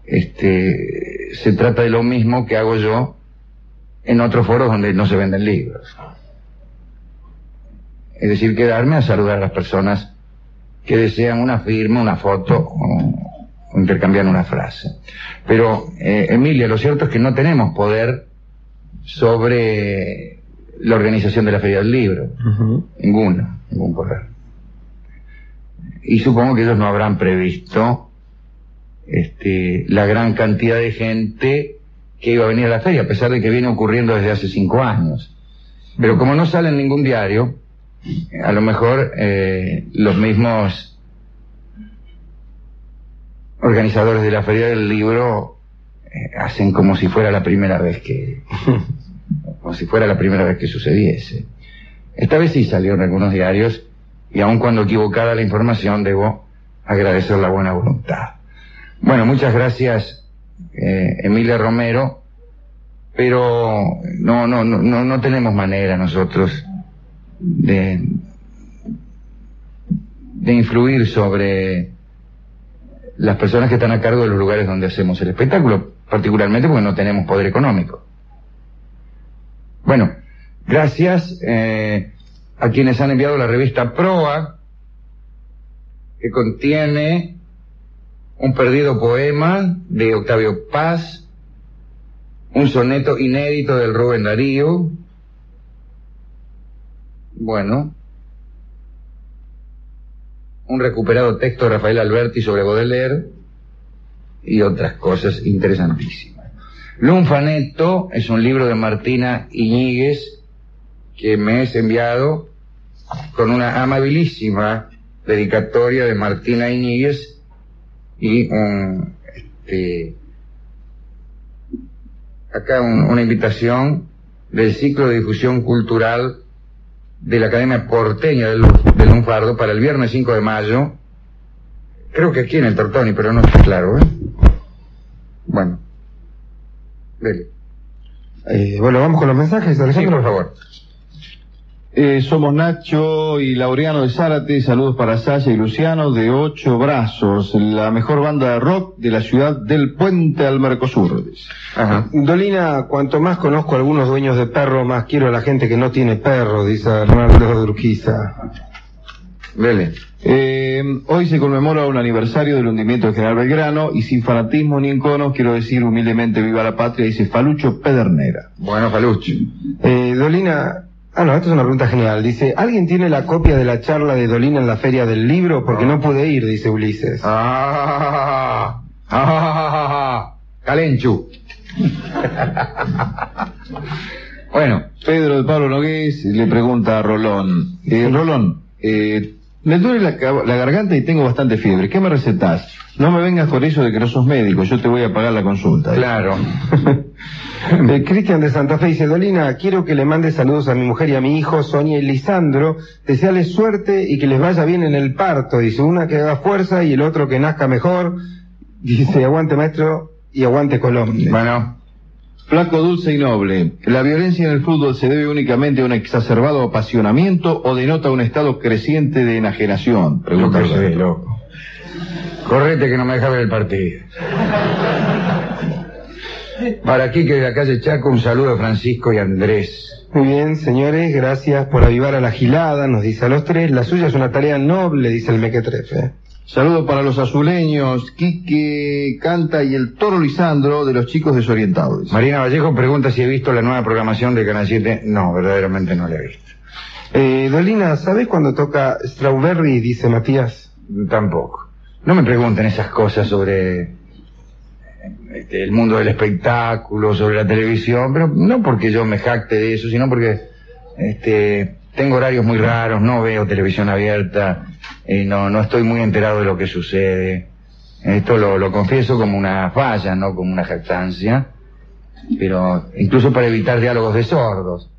este, se trata de lo mismo que hago yo en otros foros donde no se venden libros, es decir, quedarme a saludar a las personas que desean una firma, una foto o, o intercambiar una frase. Pero eh, Emilia, lo cierto es que no tenemos poder sobre la organización de la Feria del Libro. Uh-huh. Ninguna, ningún poder. Y supongo que ellos no habrán previsto este, la gran cantidad de gente que iba a venir a la feria, a pesar de que viene ocurriendo desde hace cinco años. Pero como no sale en ningún diario, a lo mejor eh, los mismos organizadores de la Feria del Libro eh, hacen como si fuera la primera vez que... como si fuera la primera vez que sucediese. Esta vez sí salieron algunos diarios, y aun cuando equivocada la información, debo agradecer la buena voluntad. Bueno, muchas gracias, eh, Emilia Romero, pero no, no, no, no tenemos manera nosotros de, de influir sobre las personas que están a cargo de los lugares donde hacemos el espectáculo, particularmente porque no tenemos poder económico. Bueno, gracias eh, a quienes han enviado la revista Proa, que contiene un perdido poema de Octavio Paz, un soneto inédito del Rubén Darío. Bueno, un recuperado texto de Rafael Alberti sobre Baudelaire y otras cosas interesantísimas. Lunfaneto es un libro de Martina Iñiguez que me es enviado con una amabilísima dedicatoria de Martina Iñiguez y um, este, acá un, una invitación del ciclo de difusión cultural de la Academia Porteña del, del Lunfardo para el viernes cinco de mayo, creo que aquí en el Tortoni, pero no está claro, ¿eh? Bueno, eh, bueno, vamos con los mensajes, Alejandro, sí, por favor. Eh, somos Nacho y Laureano de Zárate, saludos para Sasha y Luciano de Ocho Brazos, la mejor banda de rock de la ciudad del Puente al Mercosur. Ajá. Dolina, cuanto más conozco a algunos dueños de perros, más quiero a la gente que no tiene perro, dice Arnaldo de Urquiza. Vele. Eh, hoy se conmemora un aniversario del hundimiento del general Belgrano, y sin fanatismo ni enconos quiero decir humildemente viva la patria, dice Falucho Pedernera. Bueno, Falucho. Eh, Dolina... Ah, no, esta es una pregunta genial. Dice, ¿alguien tiene la copia de la charla de Dolina en la Feria del Libro? Porque no, no pude ir, dice Ulises. Ah, ah, ah, ah, Calenchu. Bueno, Pedro de Pablo Nogués le pregunta a Rolón. Eh, Rolón, eh, me duele la, la garganta y tengo bastante fiebre. ¿Qué me recetás? No me vengas con eso de que no sos médico, yo te voy a pagar la consulta. ¿Eh? Claro. Eh, Cristian de Santa Fe dice, Dolina, quiero que le mande saludos a mi mujer y a mi hijo, Sonia y Lisandro, deseales suerte y que les vaya bien en el parto, dice, una que haga fuerza y el otro que nazca mejor, dice, aguante maestro y aguante Colombia. Bueno, Flaco Dulce y Noble, la violencia en el fútbol se debe únicamente a un exacerbado apasionamiento o denota un estado creciente de enajenación, pregunta. Loco, soy, loco. Correte que no me deja ver el partido. Para aquí que de la calle Chaco, un saludo a Francisco y Andrés. Muy bien, señores, gracias por avivar a la gilada, nos dice a los tres. La suya es una tarea noble, dice el mequetrefe. Saludo para los azuleños, Quique Canta y el Toro Lisandro de los Chicos Desorientados. Marina Vallejo pregunta si he visto la nueva programación de Canal siete. No, verdaderamente no la he visto. Eh, Dolina, ¿sabés cuándo toca Strawberry? Dice Matías. Tampoco. No me pregunten esas cosas sobre... Este, el mundo del espectáculo, sobre la televisión, pero no porque yo me jacte de eso, sino porque este, tengo horarios muy raros, no veo televisión abierta, eh, no, no estoy muy enterado de lo que sucede. Esto lo, lo confieso como una falla, no como una jactancia, pero incluso para evitar diálogos de sordos.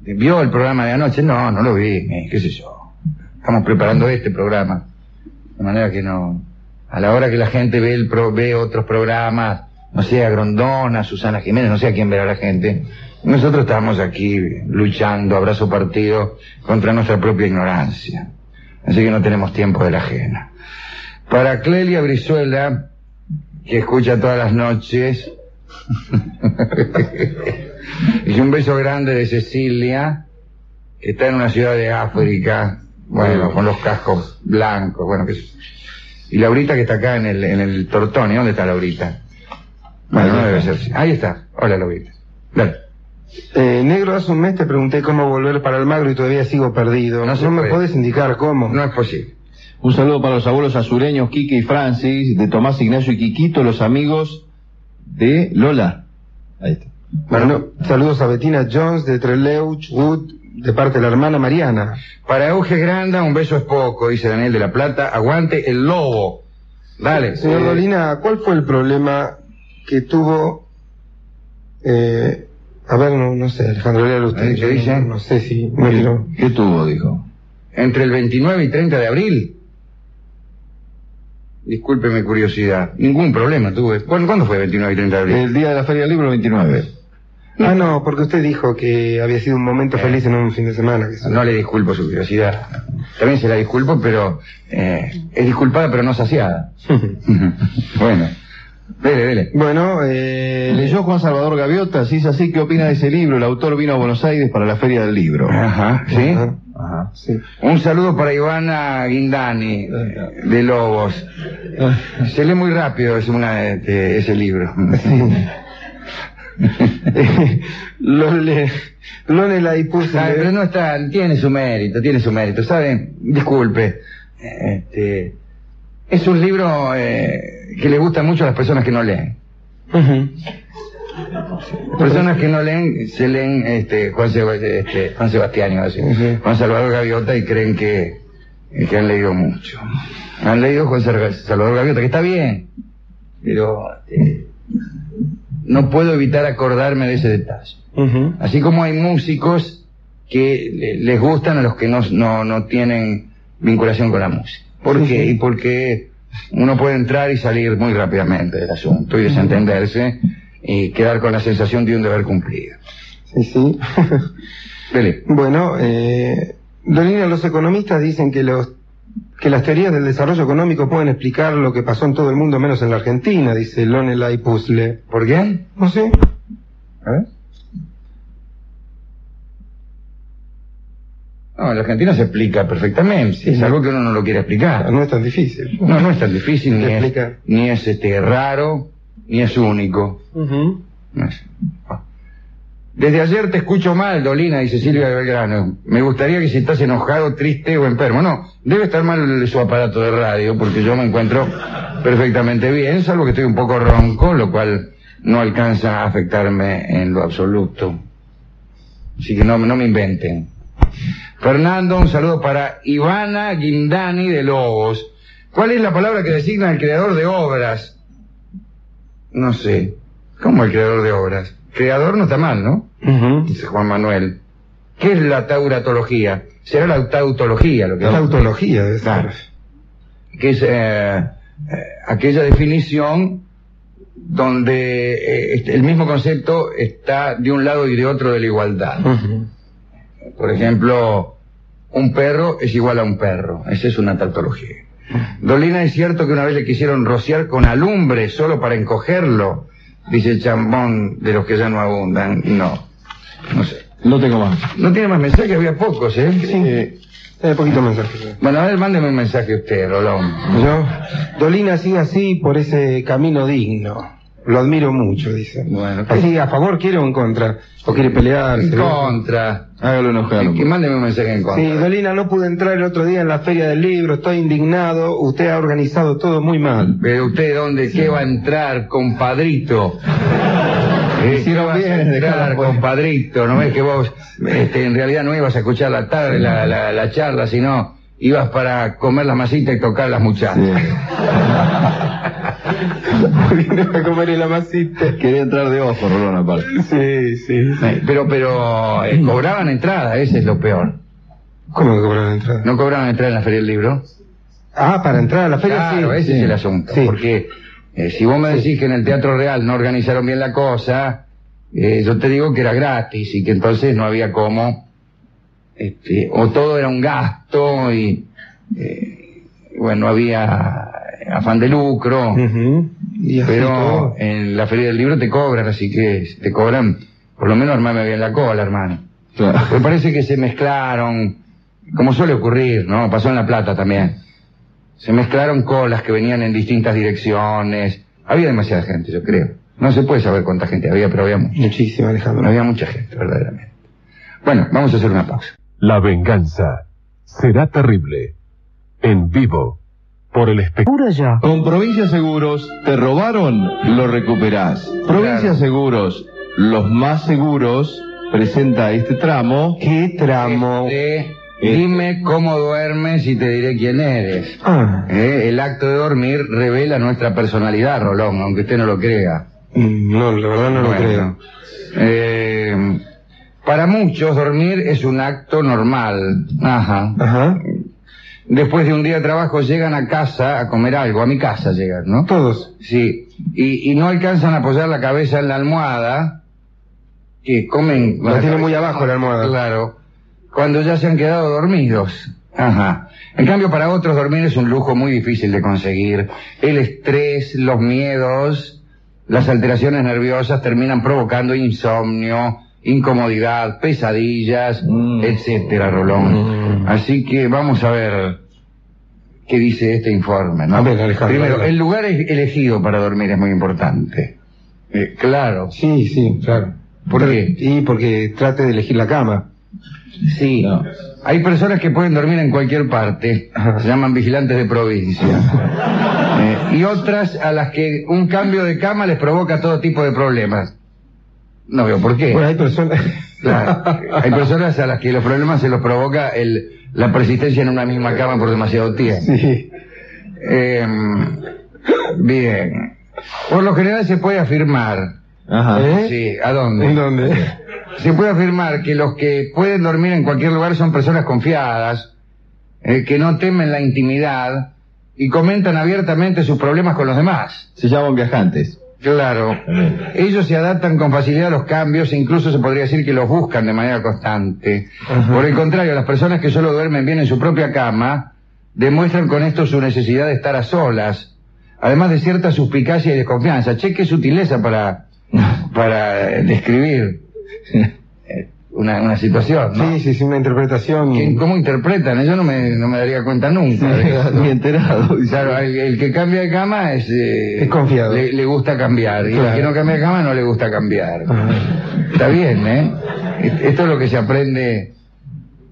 ¿Vio el programa de anoche? No, no lo vi, eh, qué sé yo. Estamos preparando este programa, de manera que no... A la hora que la gente ve, el pro, ve otros programas, no sé, a Grondona, a Susana Jiménez, no sé a quién verá la gente, nosotros estamos aquí luchando, abrazo partido, contra nuestra propia ignorancia. Así que no tenemos tiempo de la ajena. Para Clelia Brizuela, que escucha todas las noches, y un beso grande de Cecilia, que está en una ciudad de África, bueno, con los cascos blancos, bueno, que... Y Laurita que está acá en el, en el Tortoni, ¿dónde está Laurita? Bueno, no debe ser. Ahí está. Hola, Laurita. Dale. Eh, negro, hace un mes te pregunté cómo volver para Almagro y todavía sigo perdido. No, no me podés indicar cómo. No es posible. Un saludo para los abuelos azureños, Quique y Francis, de Tomás Ignacio y Quiquito, los amigos de Lola. Ahí está. Bueno, bueno, saludos a Bettina Jones, de Treleuch, Wood, de parte de la hermana Mariana. Para Euge Granda, un beso es poco, dice Daniel de la Plata. Aguante el lobo. Vale. Señor eh... Dolina, ¿cuál fue el problema que tuvo... Eh, a ver, no, no sé, Alejandro, léalo usted. ¿Qué dice? No, no sé si... No ¿Qué, quiero... ¿Qué tuvo, dijo? Entre el veintinueve y treinta de abril. Disculpe mi curiosidad. Ningún problema tuve. ¿Cuándo fue veintinueve y treinta de abril? El día de la Feria del Libro, veintinueve. No. Ah, no, porque usted dijo que había sido un momento eh, feliz en un fin de semana. Que no le disculpo su curiosidad. También se la disculpo, pero... Eh, es disculpada, pero no saciada. Bueno. Vele, vele. Bueno, eh... leyó Juan Salvador Gaviota, si es así, ¿qué opina de ese libro? El autor vino a Buenos Aires para la Feria del Libro. Ajá, ¿sí? Ajá. Ajá, sí. Un saludo para Ivana Guindani, de Lobos. Se lee muy rápido es una, este, ese libro. eh, lo le, lo le la dispuse. Ah, pero no está, tiene su mérito, tiene su mérito, ¿sabe? Disculpe. Este, es un libro eh, que le gusta mucho a las personas que no leen. Uh-huh. Personas que no leen, se leen este, Juan, Seb este, Juan Sebastián, así, uh-huh. Juan Salvador Gaviota, y creen que, que han leído mucho. Han leído Juan Salvador Gaviota, que está bien, pero... Eh, no puedo evitar acordarme de ese detalle. Uh-huh. Así como hay músicos que les gustan a los que no, no, no tienen vinculación con la música. ¿Por uh-huh. qué? Y porque uno puede entrar y salir muy rápidamente del asunto y desentenderse y quedar con la sensación de un deber cumplido. Sí, sí. Dele. Bueno, eh, Dolina, los economistas dicen que los... que las teorías del desarrollo económico pueden explicar lo que pasó en todo el mundo, menos en la Argentina, dice Lonela y Puzzle. ¿Por qué? No sé. A ver. No, en la Argentina se explica perfectamente, sí, es no. algo que uno no lo quiere explicar. No es tan difícil. No, no es tan difícil, ni es, ni es este, raro, ni es único. Uh-huh. No es. Desde ayer te escucho mal, Dolina, dice Silvia de Belgrano. Me gustaría que si estás enojado, triste o enfermo. No, debe estar mal su aparato de radio, porque yo me encuentro perfectamente bien, salvo que estoy un poco ronco, lo cual no alcanza a afectarme en lo absoluto. Así que no, no me inventen. Fernando, un saludo para Ivana Guindani de Lobos. ¿Cuál es la palabra que designa al creador de obras? No sé. ¿Cómo el creador de obras? Creador no está mal, ¿no? Uh-huh. Dice Juan Manuel. ¿Qué es la tauratología? ¿Será la tautología lo que es? Tautología, de claro. Que es eh, aquella definición donde eh, el mismo concepto está de un lado y de otro de la igualdad. Uh-huh. Por ejemplo, un perro es igual a un perro. Esa es una tautología. Uh-huh. Dolina, es cierto que una vez le quisieron rociar con alumbre solo para encogerlo. Dice Chambón, de los que ya no abundan. No, no sé. No tengo más. No tiene más mensajes, había pocos, ¿eh? Sí, eh, eh, poquito mensajes. Bueno, a ver, mándeme un mensaje usted, Rolón. Yo, Dolina, sigue así por ese camino digno. Lo admiro mucho, dice. Bueno. Pues... ¿A favor quiere o en contra? ¿O quiere pelear? En contra. Hágalo enojar. Que mándeme un mensaje en contra. Sí, Dolina, no pude entrar el otro día en la Feria del Libro, estoy indignado, usted ha organizado todo muy mal. ¿Pero usted dónde sí. qué va a entrar, compadrito? ¿Eh? Si no vas a entrar, compadrito, no ves que vos este, en realidad no ibas a escuchar la tarde, la, la, la charla, sino ibas para comer las masitas y tocar las muchachas. Sí. A comer el amasito. Quería entrar de ojo, Rolón, aparte. Sí, sí, sí. Pero, pero, eh, cobraban entrada, ese es lo peor. ¿Cómo que cobraban entrada? ¿No cobraban entrada en la Feria del Libro? Ah, para entrar a la Feria, claro, sí. Claro, ese sí. es el asunto. Sí. Porque eh, si vos me decís sí. que en el Teatro Real no organizaron bien la cosa, eh, yo te digo que era gratis y que entonces no había cómo. Este, o todo era un gasto y, eh, bueno, había... afán de lucro, uh-huh. y pero en la Feria del Libro te cobran, así que te cobran, por lo menos armame bien la cola, hermano. Claro. Me parece que se mezclaron, como suele ocurrir, ¿no? Pasó en La Plata también. Se mezclaron colas que venían en distintas direcciones. Había demasiada gente, yo creo. No se puede saber cuánta gente había, pero había mucha. Muchísima, Alejandro. Había mucha gente, verdaderamente. Bueno, vamos a hacer una pausa. La venganza será terrible. En vivo. Por el espectáculo. Con Provincia Seguros, te robaron, lo recuperás. Provincia claro. Seguros, los más seguros, presenta este tramo. ¿Qué tramo? Este Eh, Dime cómo duermes y te diré quién eres. Ah. Eh, el acto de dormir revela nuestra personalidad, Rolón, aunque usted no lo crea. No, la verdad no bueno, lo creo. Eh, para muchos dormir es un acto normal. Ajá. Ajá. Después de un día de trabajo llegan a casa a comer algo, a mi casa llegan, ¿no? Todos. Sí, y, y no alcanzan a apoyar la cabeza en la almohada, que comen... La, la tienen muy abajo la almohada. Claro, cuando ya se han quedado dormidos. Ajá. En cambio, para otros dormir es un lujo muy difícil de conseguir. El estrés, los miedos, las alteraciones nerviosas terminan provocando insomnio, incomodidad, pesadillas, mm. etcétera, Rolón. Mm. Así que vamos a ver qué dice este informe, ¿no? A ver, Alejandro. Primero, el lugar elegido para dormir es muy importante. Eh, claro. Sí, sí, claro. ¿Por, ¿Por qué? Y porque trate de elegir la cama. Sí. No. Hay personas que pueden dormir en cualquier parte. Se llaman vigilantes de provincia. eh, y otras a las que un cambio de cama les provoca todo tipo de problemas. No veo por qué. Bueno, hay personas... Claro, hay personas a las que los problemas se los provoca el, la persistencia en una misma cama por demasiado tiempo. Sí. Eh, bien. Por lo general se puede afirmar... Ajá. ¿Eh? Sí, ¿a dónde? ¿En dónde? Se puede afirmar que los que pueden dormir en cualquier lugar son personas confiadas, eh, que no temen la intimidad y comentan abiertamente sus problemas con los demás. Se llaman viajantes. Claro, ellos se adaptan con facilidad a los cambios e incluso se podría decir que los buscan de manera constante. Ajá. Por el contrario, las personas que solo duermen bien en su propia cama demuestran con esto su necesidad de estar a solas, además de cierta suspicacia y desconfianza. Che, qué sutileza para, para describir una, una situación, ¿no? Sí, sí, sí, una interpretación. ¿Cómo interpretan? Yo no me, no me daría cuenta nunca. Sí, de eso, ¿no? Ni enterado. Claro, el, el que cambia de cama es... Eh, es confiado. Le, le gusta cambiar. Claro. Y el que no cambia de cama no le gusta cambiar. Ajá. Está bien, ¿eh? Esto es lo que se aprende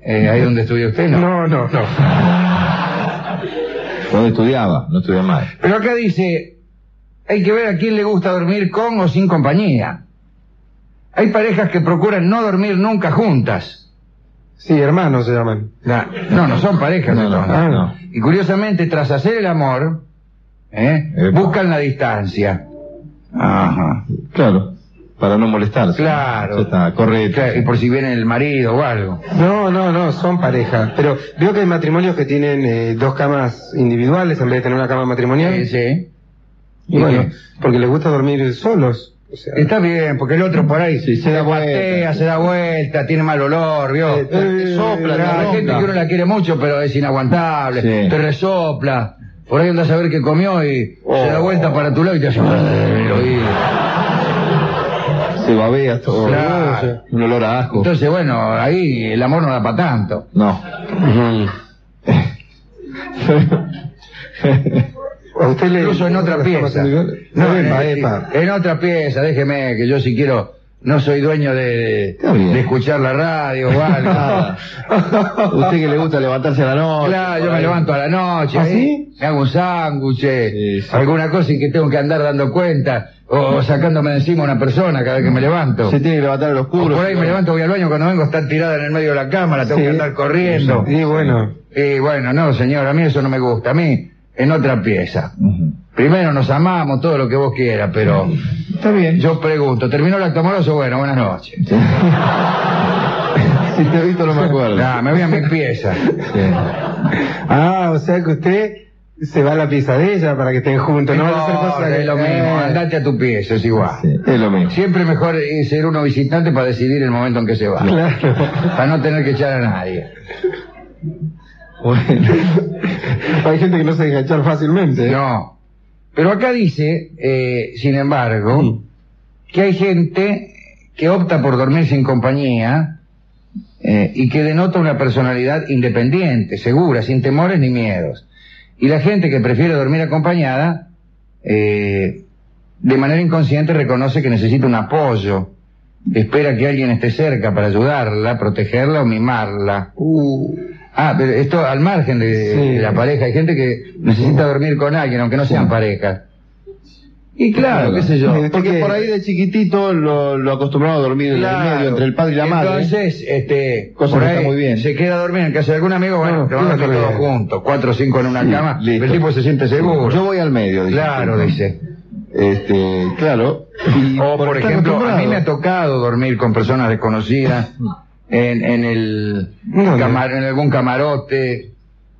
eh, ahí donde estudia usted, ¿no? No, no, no. Cuando estudiaba, no estudiaba más. Pero acá dice, hay que ver a quién le gusta dormir con o sin compañía. Hay parejas que procuran no dormir nunca juntas. Sí, hermanos se llaman. Nah, no, no son parejas. No, no, no, no. Y curiosamente, tras hacer el amor, ¿eh? buscan la distancia. Ajá. Claro, para no molestarse. Claro. Ya está, correcto. Claro, y por si viene el marido o algo. No, no, no, son parejas. Pero veo que hay matrimonios que tienen eh, dos camas individuales en vez de tener una cama matrimonial. Sí, sí. Y, y bueno, ¿qué? Porque les gusta dormir solos. O sea, está bien, porque el otro por ahí sí, se, se da vuelta, patea, se da vuelta, tiene mal olor, vio. Eh, eh, sopla, la gente que uno la quiere mucho, pero es inaguantable, sí. Te resopla, por ahí andas a ver qué comió y oh. se da vuelta para tu lado y te hace el oído. Se babea todo. Claro. O sea, un olor a asco. Entonces, bueno, ahí el amor no da para tanto. No. ¿A usted le... Incluso en otra pieza. No, epa, epa. En otra pieza, déjeme, que yo si quiero, no soy dueño de, de escuchar la radio o algo. No. Usted que le gusta levantarse a la noche. Claro, yo me levanto a la noche. ¿Ah, sí? Me hago un sándwich, sí, sí. alguna cosa y que tengo que andar dando cuenta. O sacándome de encima una persona cada vez que me levanto. Se tiene que levantar a los oscuro. Por ahí me levanto, voy al baño, cuando vengo está tirada en el medio de la cama, la tengo sí. que andar corriendo. Y bueno. Y bueno, no, señor, a mí eso no me gusta. A mí... En otra pieza. Uh-huh. Primero nos amamos, todo lo que vos quieras, pero... Está bien. Yo pregunto, ¿terminó el acto amoroso? Bueno, buenas noches. Sí. Si te he visto no me acuerdo. No, me voy a mi pieza. Sí. Ah, o sea que usted se va a la pieza de ella para que estén juntos. No, no va a hacer cosas es que... lo mismo, andate a tu pieza, es igual. Sí, es lo mismo. Siempre mejor ser uno visitante para decidir el momento en que se va. Claro. Para no tener que echar a nadie. Bueno, hay gente que no se deja echar fácilmente. ¿eh? No, pero acá dice, eh, sin embargo, sí. que hay gente que opta por dormir sin compañía eh, y que denota una personalidad independiente, segura, sin temores ni miedos. Y la gente que prefiere dormir acompañada, eh, de manera inconsciente reconoce que necesita un apoyo. Espera que alguien esté cerca para ayudarla, protegerla o mimarla. Uh... Ah, pero esto al margen de, sí. de la pareja. Hay gente que necesita dormir con alguien, aunque no sean pareja. Y claro, claro, qué sé yo. Porque por ahí de chiquitito lo, lo acostumbraba a dormir claro. en el medio entre el padre y la madre. Entonces, este, cosa por ahí está muy bien. Se queda a dormir en casa de algún amigo, bueno, te vamos a quedar todos juntos, cuatro o cinco en una sí, cama, listo. El tipo se siente seguro. Yo voy al medio, dice. Claro, dice. Este, claro. Y o por, por ejemplo, a mí me ha tocado dormir con personas desconocidas en, en el no, camar, en algún camarote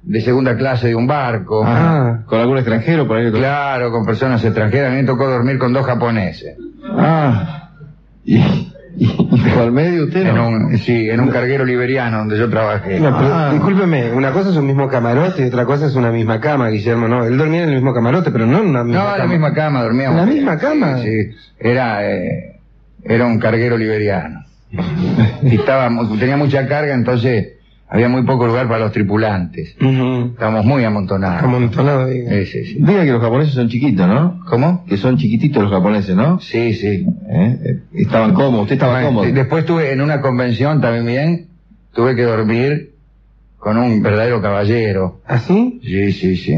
de segunda clase de un barco. Ah, ¿con algún extranjero por ahí? Claro, con personas extranjeras. A mí me tocó dormir con dos japoneses. Ah, ¿y, y al medio usted? En no? un, sí, en un carguero liberiano donde yo trabajé. No, pero, ah. Discúlpeme, una cosa es un mismo camarote y otra cosa es una misma cama, Guillermo. No, él dormía en el mismo camarote, pero no en una misma no, cama. No, en la misma cama dormíamos. ¿En la misma cama? Sí, sí. Era, eh, era un carguero liberiano. Y estaba, tenía mucha carga, entonces... había muy poco lugar para los tripulantes. Uh-huh. Estábamos muy amontonados. Amontonados, diga. Sí, sí, sí. Diga que los japoneses son chiquitos, ¿no? ¿Cómo? Que son chiquititos los japoneses, ¿no? Sí, sí. ¿Eh? Estaban cómodos, usted estaba bueno, cómodo. Después tuve en una convención también, tuve que dormir con un verdadero caballero. ¿Ah, sí? Sí, sí, sí.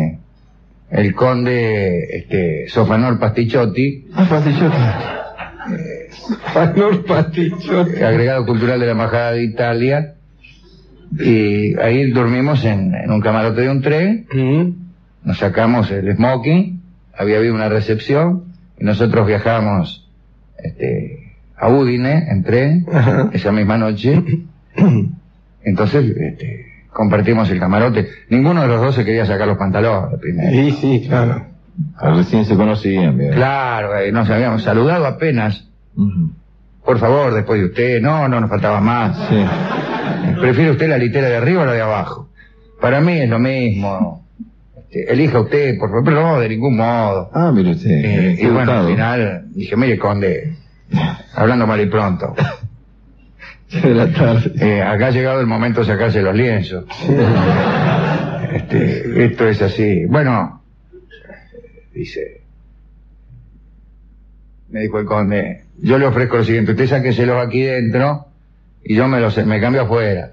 El conde este, Sofanor Pasticciotti. Ah, Pasticciotti. Eh, Sofanor Pasticciotti. Agregado cultural de la Embajada de Italia. Y ahí dormimos en, en un camarote de un tren, uh-huh. Nos sacamos el smoking, había habido una recepción, y nosotros viajamos este, a Udine en tren, uh-huh. Esa misma noche, uh-huh. Entonces este, compartimos el camarote, ninguno de los dos se quería sacar los pantalones primero. Sí, sí, claro. Claro. Recién se conocían. ¿Verdad? Claro, eh, nos habíamos saludado apenas, uh-huh. Por favor, después de usted, no, no nos faltaba más. Sí. ¿Prefiere usted la litera de arriba o la de abajo? Para mí es lo mismo. Este, elija usted, por favor, pero no, de ningún modo. Ah, mire usted. Eh, y bueno, al final dije, mire, conde, hablando mal y pronto. De la tarde. Eh, acá ha llegado el momento de sacarse los lienzos. Este, esto es así. Bueno, dice, me dijo el conde, yo le ofrezco lo siguiente, usted sáqueselos aquí dentro... y yo me los me cambio afuera.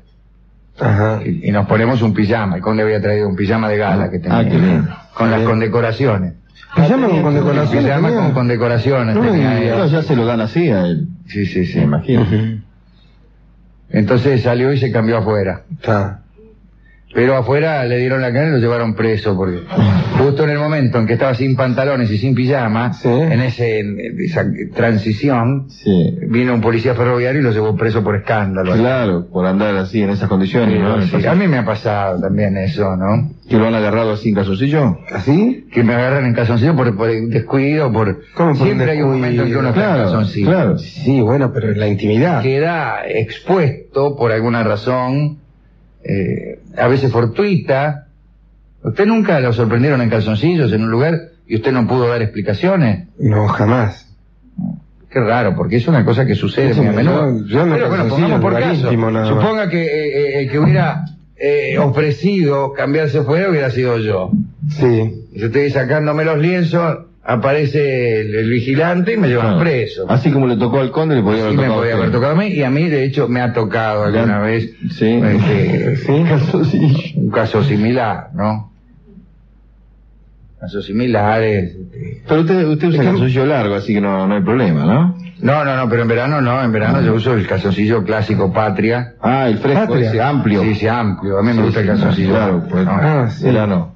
Ajá. Y, y nos ponemos un pijama. El conde había traído un pijama de gala que tenía. Ah, qué bien. Con qué las bien. Condecoraciones. ¿Pijama con condecoraciones? Pijama tenía. Con condecoraciones. No, tenía no, ya se lo dan así a él. Sí, sí, sí. Me imagino. Uh-huh. Entonces salió y se cambió afuera. Ah. Pero afuera le dieron la cara y lo llevaron preso. Porque justo en el momento en que estaba sin pantalones y sin pijama, sí. en, ese, en esa transición, sí. vino un policía ferroviario y lo llevó preso por escándalo. Claro, así. Por andar así, en esas condiciones. Sí, ¿no? Sí. A mí me ha pasado también eso, ¿no? ¿Que lo han agarrado así en calzoncillo? ¿Así? Que me agarran en calzoncillo por, por descuido, por... ¿Cómo por siempre descuido? Hay un momento en que uno claro, está en calzoncillo. Claro, sí, bueno, pero en la intimidad. Queda expuesto por alguna razón... Eh, a veces fortuita. ¿Usted nunca lo sorprendieron en calzoncillos en un lugar y usted no pudo dar explicaciones? No, jamás. Qué raro, porque es una cosa que sucede muy a menudo. Yo no. Pero bueno, pongamos por caso. Suponga que eh, eh, el que hubiera eh, ofrecido cambiarse fuera hubiera sido yo. Sí. Yo estoy sacándome los lienzos, aparece el, el vigilante y me llevan claro. preso. Así como le tocó al conde, le podía haber tocado. Sí, me podía haber tocado a mí, y a mí, de hecho, me ha tocado alguna ¿Ya? vez. Sí. Este, sí. Un caso, sí. Un caso similar, ¿no? Casos similares. Este. Pero usted, usted usa es el calzoncillo largo, así que no, no hay problema, ¿no? No, no, no, pero en verano no, en verano ah. yo uso el calzoncillo clásico patria. Ah, el fresco, ese amplio. Sí, ese amplio. A mí sí, me gusta sí, el calzoncillo largo. Claro, pues, no, ah, sí. Era no.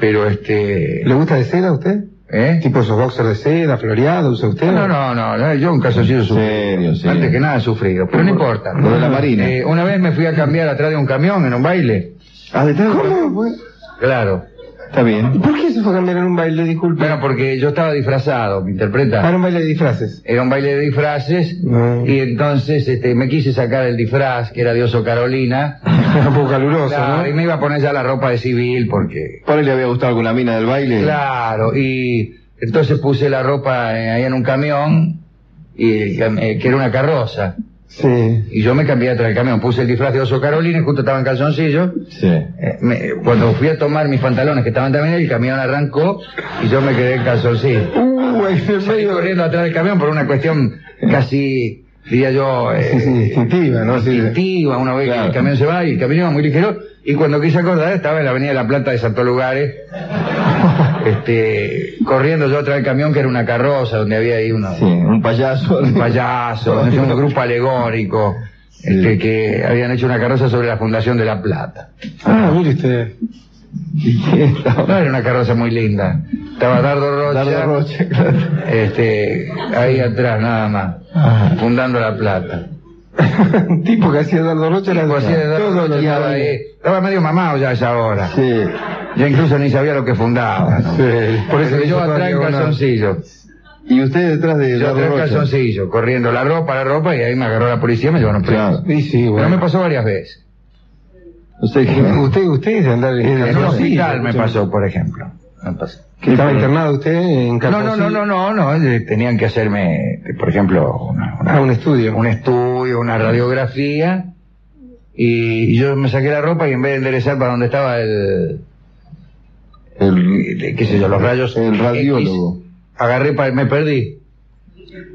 Pero este... ¿Le gusta de seda a usted? ¿Eh? ¿Tipo esos boxers de seda, floreado, usa usted? No, no, no, no, yo un calzoncillo sufrido. Serio, sí. Antes que nada he sufrido, pero no importa. Lo de la marina. Eh, una vez me fui a cambiar atrás de un camión en un baile. ¿Ah, detrás? ¿Cómo? Pues? Claro. Está bien. ¿Y por qué se fue a cambiar en un baile, disculpe? Bueno, porque yo estaba disfrazado, ¿me interpreta? Ah, era un baile de disfraces. Era un baile de disfraces, no. Y entonces este, me quise sacar el disfraz, que era de oso Carolina. Un poco caluroso, claro, ¿no? Y me iba a poner ya la ropa de civil, porque... ¿Por él le había gustado alguna mina del baile? Claro, y entonces puse la ropa eh, ahí en un camión, y eh, que era una carroza. Sí. Y yo me cambié atrás del camión, puse el disfraz de oso Carolina, justo estaba en calzoncillo. Sí. Eh, me, cuando fui a tomar mis pantalones que estaban también, el camión arrancó y yo me quedé en calzoncillo. Uh, Salí corriendo atrás del camión por una cuestión casi, diría yo, eh, sí, sí, instintiva, ¿no? Instintiva, uno ve claro. que el camión se va y el camión iba muy ligero. Y cuando quise acordar, estaba en la avenida de la Plata de Santo Lugares. Este, corriendo yo atrás del camión, que era una carroza donde había ahí uno, sí, un payaso. Un payaso, un grupo alegórico, sí. este, que habían hecho una carroza sobre la Fundación de La Plata. Ah, mire usted. No era una carroza muy linda. Estaba Dardo Rocha, Dardo Rocha claro. este, ahí atrás nada más, ah. fundando La Plata. Un tipo que hacía Dardo Rocha, tipo la... hacía Dardo Rocha estaba, ahí. estaba medio mamado ya a esa hora. Sí. Ya incluso ni sabía lo que fundaba, ¿no? Sí. Por eso que yo atrás en calzoncillo. Y usted detrás de... Yo atrás en calzoncillo, corriendo la ropa, la ropa, y ahí me agarró la policía y me llevaron preso. Claro. Sí, sí, bueno. Pero me pasó varias veces. O sea, que usted, usted se andaba en el hospital, me pasó, por ejemplo. Me pasó. ¿Estaba internado usted en calzoncillo? No, no, no, no, no, no. Tenían que hacerme, por ejemplo, una, una, ah, un estudio. Un estudio, una radiografía. Y, y yo me saqué la ropa y en vez de enderezar para donde estaba el... El, qué sé yo, los rayos, el radiólogo, agarré para, me perdí,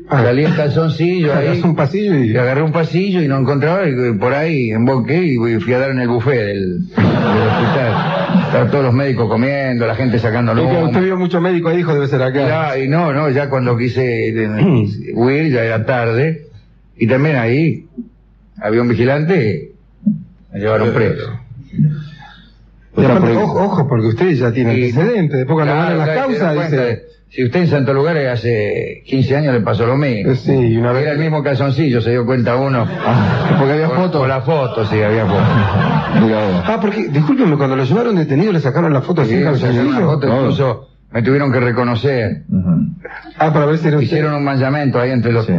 salí en calzoncillo ahí, un pasillo y... agarré un pasillo y no encontraba, y por ahí emboqué y fui a dar en el buffet del, del hospital. Estaban todos los médicos comiendo, la gente sacando luz. Usted vio muchos médicos, dijo, debe ser acá. Ya, y no, no, ya cuando quise huir ya era tarde, y también ahí había un vigilante, me llevaron preso. Aparte, ojo, ojo, porque usted ya tiene y, antecedentes, después cuando van a las causas dice... De, si usted en Santo Lugar hace quince años le pasó lo mismo. Sí, y una vez... Era el mismo calzoncillo, se dio cuenta uno. Ah, porque había fotos. Por la foto, sí, había fotos. Ah, porque, discúlpenme, cuando lo llevaron detenido le sacaron la foto así, sí, calzoncillo. Una foto, incluso me tuvieron que reconocer. Uh -huh. Ah, para ver si era usted. Hicieron un manllamento ahí entre los, sí.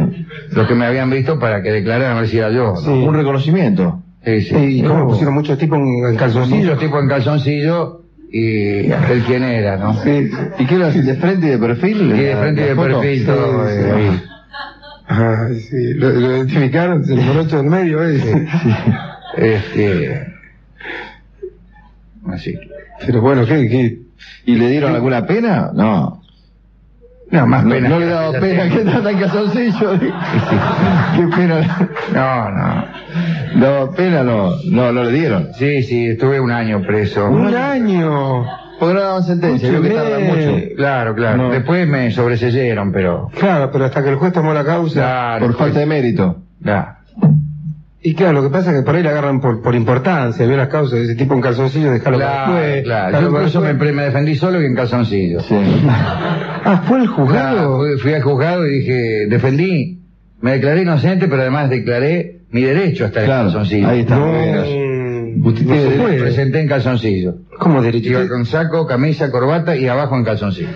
los que me habían visto para que declararan a ver si era yo. Sí. ¿No? Un reconocimiento. Sí, sí. ¿Y cómo lo pusieron? Muchos tipos en calzoncillo, tipos en calzoncillo, y aquel quien era, ¿no? Sí. ¿Y qué era? ¿De frente y de perfil? Sí, de frente y de perfil, todo. Sí, sí. Sí. Ah, sí. Lo, lo identificaron, el morocho del medio, ¿eh? Sí. Sí. Este... Así. Pero bueno, ¿qué? qué... ¿Y le dieron ¿Qué? alguna pena? No. No, más pena. No, no le he dado pena, pena que trata en calzoncillo. Qué pena. No, no. No, pena no. No, no le dieron. Sí, sí, estuve un año preso. ¿Un año? Podrá dar sentencia, creo que tarda mucho. Claro, claro. No. Después me sobreseyeron, pero... Claro, pero hasta que el juez tomó la causa, claro, por falta de mérito. Claro. Y claro, lo que pasa es que por ahí la agarran por, por importancia, vio las causas de ese tipo en calzoncillo, dejarlo claro, para después. Claro, yo por eso me, me defendí solo y en calzoncillo. Sí. Ah, ¿fue el juzgado? Claro, fui al juzgado y dije, defendí, me declaré inocente, pero además declaré mi derecho a estar claro, en calzoncillo. Ahí está. No, usted tiene derecho. Me presenté en calzoncillo. ¿Cómo derecho? Iba con saco, camisa, corbata y abajo en calzoncillo.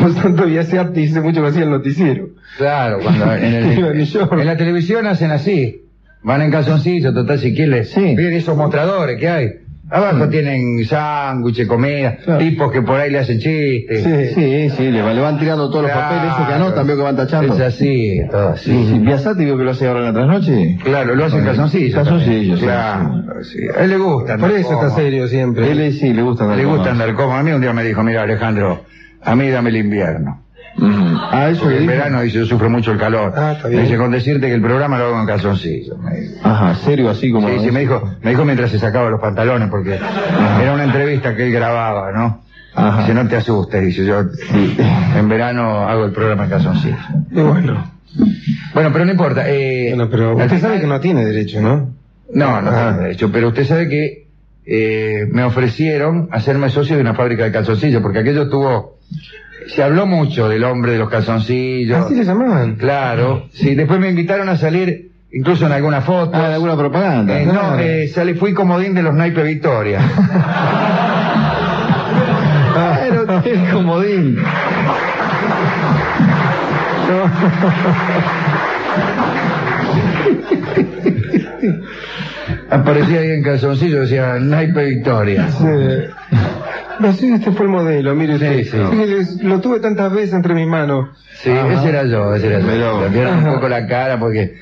Por tanto, ya se arte hice mucho que hacía el noticiero. Claro, cuando en, el, en la televisión hacen así. Van en calzoncillo, total, si quieres. Sí. Miren esos mostradores que hay. Abajo sí. tienen sándwiches, comida, claro. tipos que por ahí le hacen chistes. Sí, sí, sí, le van, le van tirando todos claro. los papeles, esos que anotan, veo que van tachando. Es así, todo así. Sí, sí. Piazzati veo que lo hace ahora en la trasnoche. Claro, lo hace en calzoncillos. Calzoncillos, claro. Sí. A él le gusta. Por eso está serio siempre. Él sí, le gusta andar. Le gusta andar como. A mí un día me dijo, mira, Alejandro, a mí dame el invierno. Mm. Ah, eso el verano dice, yo sufro mucho el calor. Ah, está bien. Me dice, con decirte que el programa lo hago en calzoncillo. Ajá, serio, así como... Sí, sí, me dijo, me dijo mientras se sacaba los pantalones, porque Ajá. era una entrevista que él grababa, ¿no? Ajá. Dice, no te asustes, dice, yo sí. en verano hago el programa en calzoncillo. Y bueno. Bueno, pero no importa. Eh, bueno, pero usted final... sabe que no tiene derecho, ¿no? No, no Ajá. tiene derecho, pero usted sabe que eh, me ofrecieron hacerme socio de una fábrica de calzoncillos, porque aquello tuvo... Se habló mucho del hombre de los calzoncillos. Así le llamaban. Claro. Sí, después me invitaron a salir, incluso en alguna foto. Ah, en alguna propaganda. Eh, no, eh, salí, fui comodín de los naipes Victoria. Ah, era el comodín. Aparecía ahí en calzoncillo, decía naipe Victoria. Sí. No, sí, este fue el modelo, mire usted. Sí, sí. Lo tuve tantas veces entre mis manos. Sí, Ajá. ese era yo, ese era yo. Pero... Me dieron un poco la cara porque...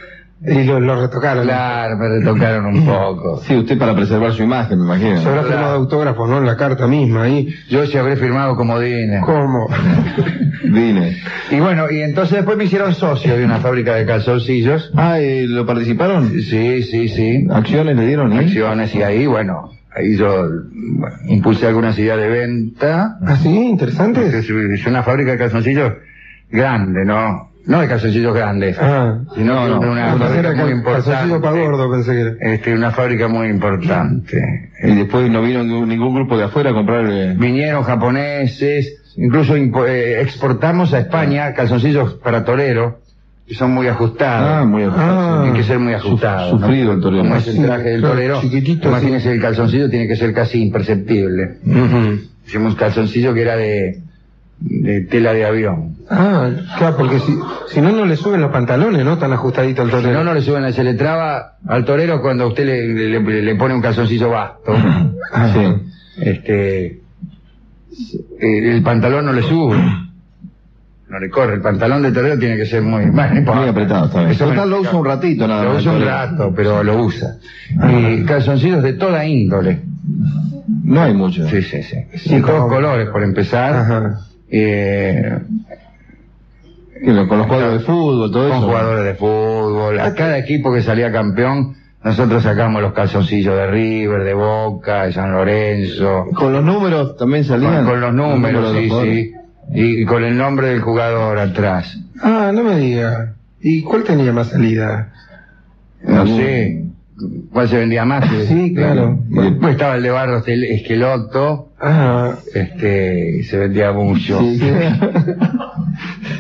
Y lo, lo retocaron. Claro, me retocaron un poco. Sí, usted para preservar su imagen, me imagino. Se habrá claro. firmado autógrafos, ¿no? En la carta misma, ahí. Yo sí habré firmado como Dine. ¿Cómo? Dine. Y bueno, y entonces después me hicieron socio de una fábrica de calzoncillos. Ah, ¿y lo participaron? Sí, sí, sí. ¿Acciones le dieron ahí? Acciones, y ahí, bueno... Ahí yo bueno, impulsé algunas ideas de venta. Ah, sí, interesante. Es, es una fábrica de calzoncillos grande, ¿no? No de calzoncillos grandes, ah, sino no, una fábrica muy importante. Para gordo, pensé que era. Este, una fábrica muy importante. Y después no vino ningún grupo de afuera a comprar... Eh... Vinieron japoneses, incluso impo eh, exportamos a España ah. calzoncillos para torero, que son muy ajustados. Ah, muy ajustados. Ah, tienen que ser muy ajustados. Su sufrido, ¿no? El torero. Como es el traje del torero, chiquitito, imagínense, sí. El calzoncillo tiene que ser casi imperceptible. Uh-huh. Hicimos un calzoncillo que era de... de tela de avión. Ah, claro, porque si, si no, no le suben los pantalones, ¿no? Tan ajustadito al torero. Si no, no le suben, se le traba al torero cuando usted le, le, le pone un calzoncillo basto. Ah, sí. Este, el pantalón no le sube. No le corre, el pantalón de torero tiene que ser muy... Bueno, muy apretado también. El pantalón lo usa un ratito nada más. Lo usa un rato, pero lo usa. Ah. Y calzoncillos de toda índole. No hay muchos. Sí, sí, sí. Sí, todos colores, por empezar. Ajá. Eh, con los cuadros de fútbol, todo con eso. Con jugadores de fútbol. A cada equipo que salía campeón, nosotros sacamos los calzoncillos de River, de Boca, de San Lorenzo. ¿Con los números también salían? Con, con los números, ¿Con los números sí, sí. Y, y con el nombre del jugador atrás. Ah, no me diga. ¿Y cuál tenía más salida? No, no sé. ¿Cuál se vendía más? Sí, claro. Bueno. Después estaba el de Barros del Esqueloto. Ah. Este, se vendía mucho. Sí, sí.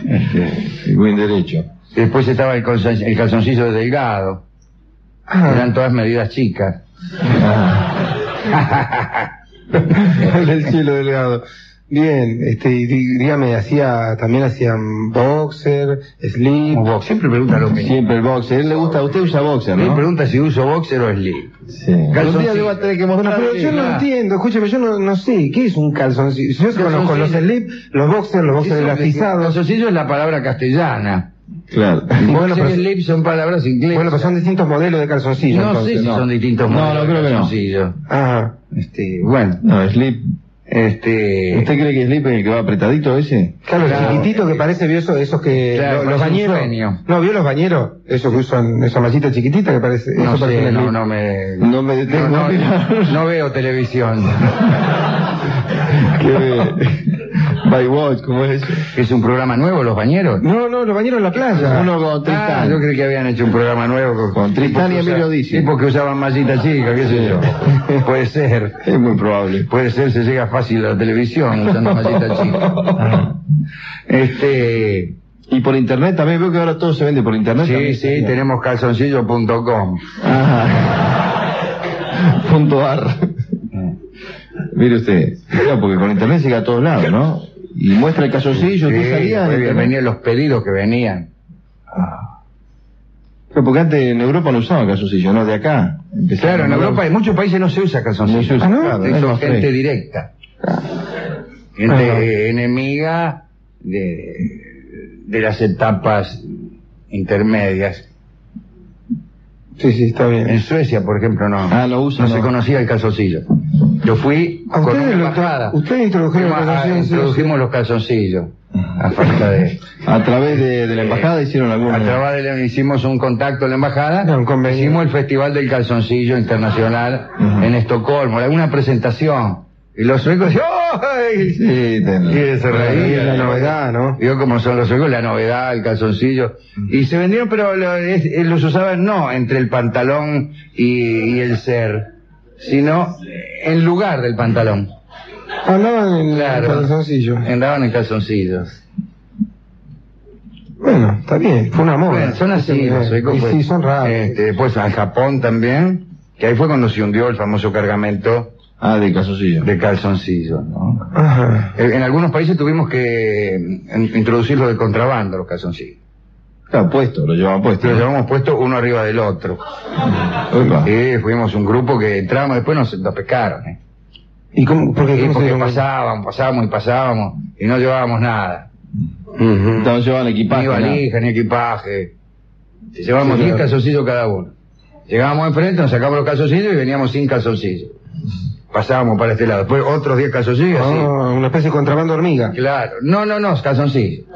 Este, buen derecho. Después estaba el, el calzoncillo delgado. Ah. Eran todas medidas chicas. Ah. El del cielo delgado. Bien, este, dígame, hacía, también hacían boxer, slip. Box. Siempre pregunta lo mismo. Siempre el boxer. Él le gusta, usted usa boxer, ¿no? Me pregunta si uso boxer o slip. Sí. Un día le va a tener que mostrar. Pero yo no entiendo, escúcheme, yo no, no sé, ¿qué es un calzoncillo? Yo conozco los slip, los boxers, los boxers elastizados. Calzoncillo es la palabra castellana. Claro. Bueno, pero slip son palabras inglesas. Bueno, pero son distintos modelos de calzoncillo. No entonces, sé si no. son distintos no, modelos no, creo de calzoncillo. Que no. Ajá. Este, bueno. No, slip... Este... ¿Usted cree que Slip es el que va apretadito ese? Claro, claro. Chiquitito que parece, vio eso, esos que... Claro, lo, los bañeros. No, ¿vio los bañeros? Esos que usan, esa mallita chiquitita que parece... No eso sé, parece no, no me... No me detengo. No, no, no veo televisión. ¿Qué? By Watch, ¿cómo es? ¿Es un programa nuevo, Los Bañeros? No, no, Los Bañeros en la playa. Uno con Tristán. Ah, yo creí que habían hecho un programa nuevo con, con Tristán y Emilio Dizzi. Tipos que usaban mallita chica, qué sé yo. Puede ser. Es muy probable. Puede ser, se llega fácil a la televisión usando mallita chica. Este... Y por internet también, veo que ahora todo se vende por internet. Sí, también, sí, señor. Tenemos calzoncillo punto com. Punto ar. Mire usted, claro, porque con internet llega a todos lados, ¿no? Y muestra el calzoncillo, sí, tú salías... Sí, venían los pedidos que venían. Ah. Pero porque antes en Europa no usaban calzoncillo, ¿no? De acá. Claro, en Europa, en muchos países no se usa calzoncillo. No, ah, ¿no? Claro, es no gente fresco. Directa. Ah. Gente ah, no. enemiga de, de las etapas intermedias. Sí, sí, está bien. En Suecia, por ejemplo, no. Ah, lo usan. No, no se conocía el calzoncillo. Yo fui a con una bajada. Ustedes introdujeron los calzoncillos. Introdujimos los calzoncillos. A, falta de, a través de, de la embajada eh, hicieron algunos. A través de hicimos un contacto en la embajada. No, un hicimos el Festival del Calzoncillo Internacional uh-huh. en Estocolmo. Una presentación. Y los suecos, ¡ay! Sí, y se reían. La novedad, ¿no? Vio como son los suecos, la novedad, el calzoncillo. Y se vendieron, pero los usaban no entre el pantalón y, y el ser, sino en lugar del pantalón. Andaban en claro, el calzoncillo. Andaban en calzoncillos. Bueno, está bien, fue una moda. Bueno, son así los suecos. Y pues, sí, son raros. Este, después a Japón también, que ahí fue cuando se hundió el famoso cargamento. Ah, de calzoncillo. De calzoncillo, ¿no? Ajá. En algunos países tuvimos que introducirlo de contrabando, los calzoncillos. Está puesto, lo llevamos puesto. Lo llevamos puesto uno arriba del otro. Sí, fuimos un grupo que entramos, después nos, nos pescaron, ¿eh? ¿Y cómo? Porque, sí, porque pasábamos, pasábamos y pasábamos, y no llevábamos nada. Uh-huh. Entonces llevaban equipaje. Ni valija, ¿no? Ni equipaje. Llevábamos diez sí, claro. calzoncillos cada uno. Llegábamos enfrente, nos sacábamos los calzoncillos y veníamos sin calzoncillos. Pasábamos para este lado, después otros diez calzoncillos, oh, sí. Una especie de contrabando hormiga. Claro, no, no, no, calzoncillos.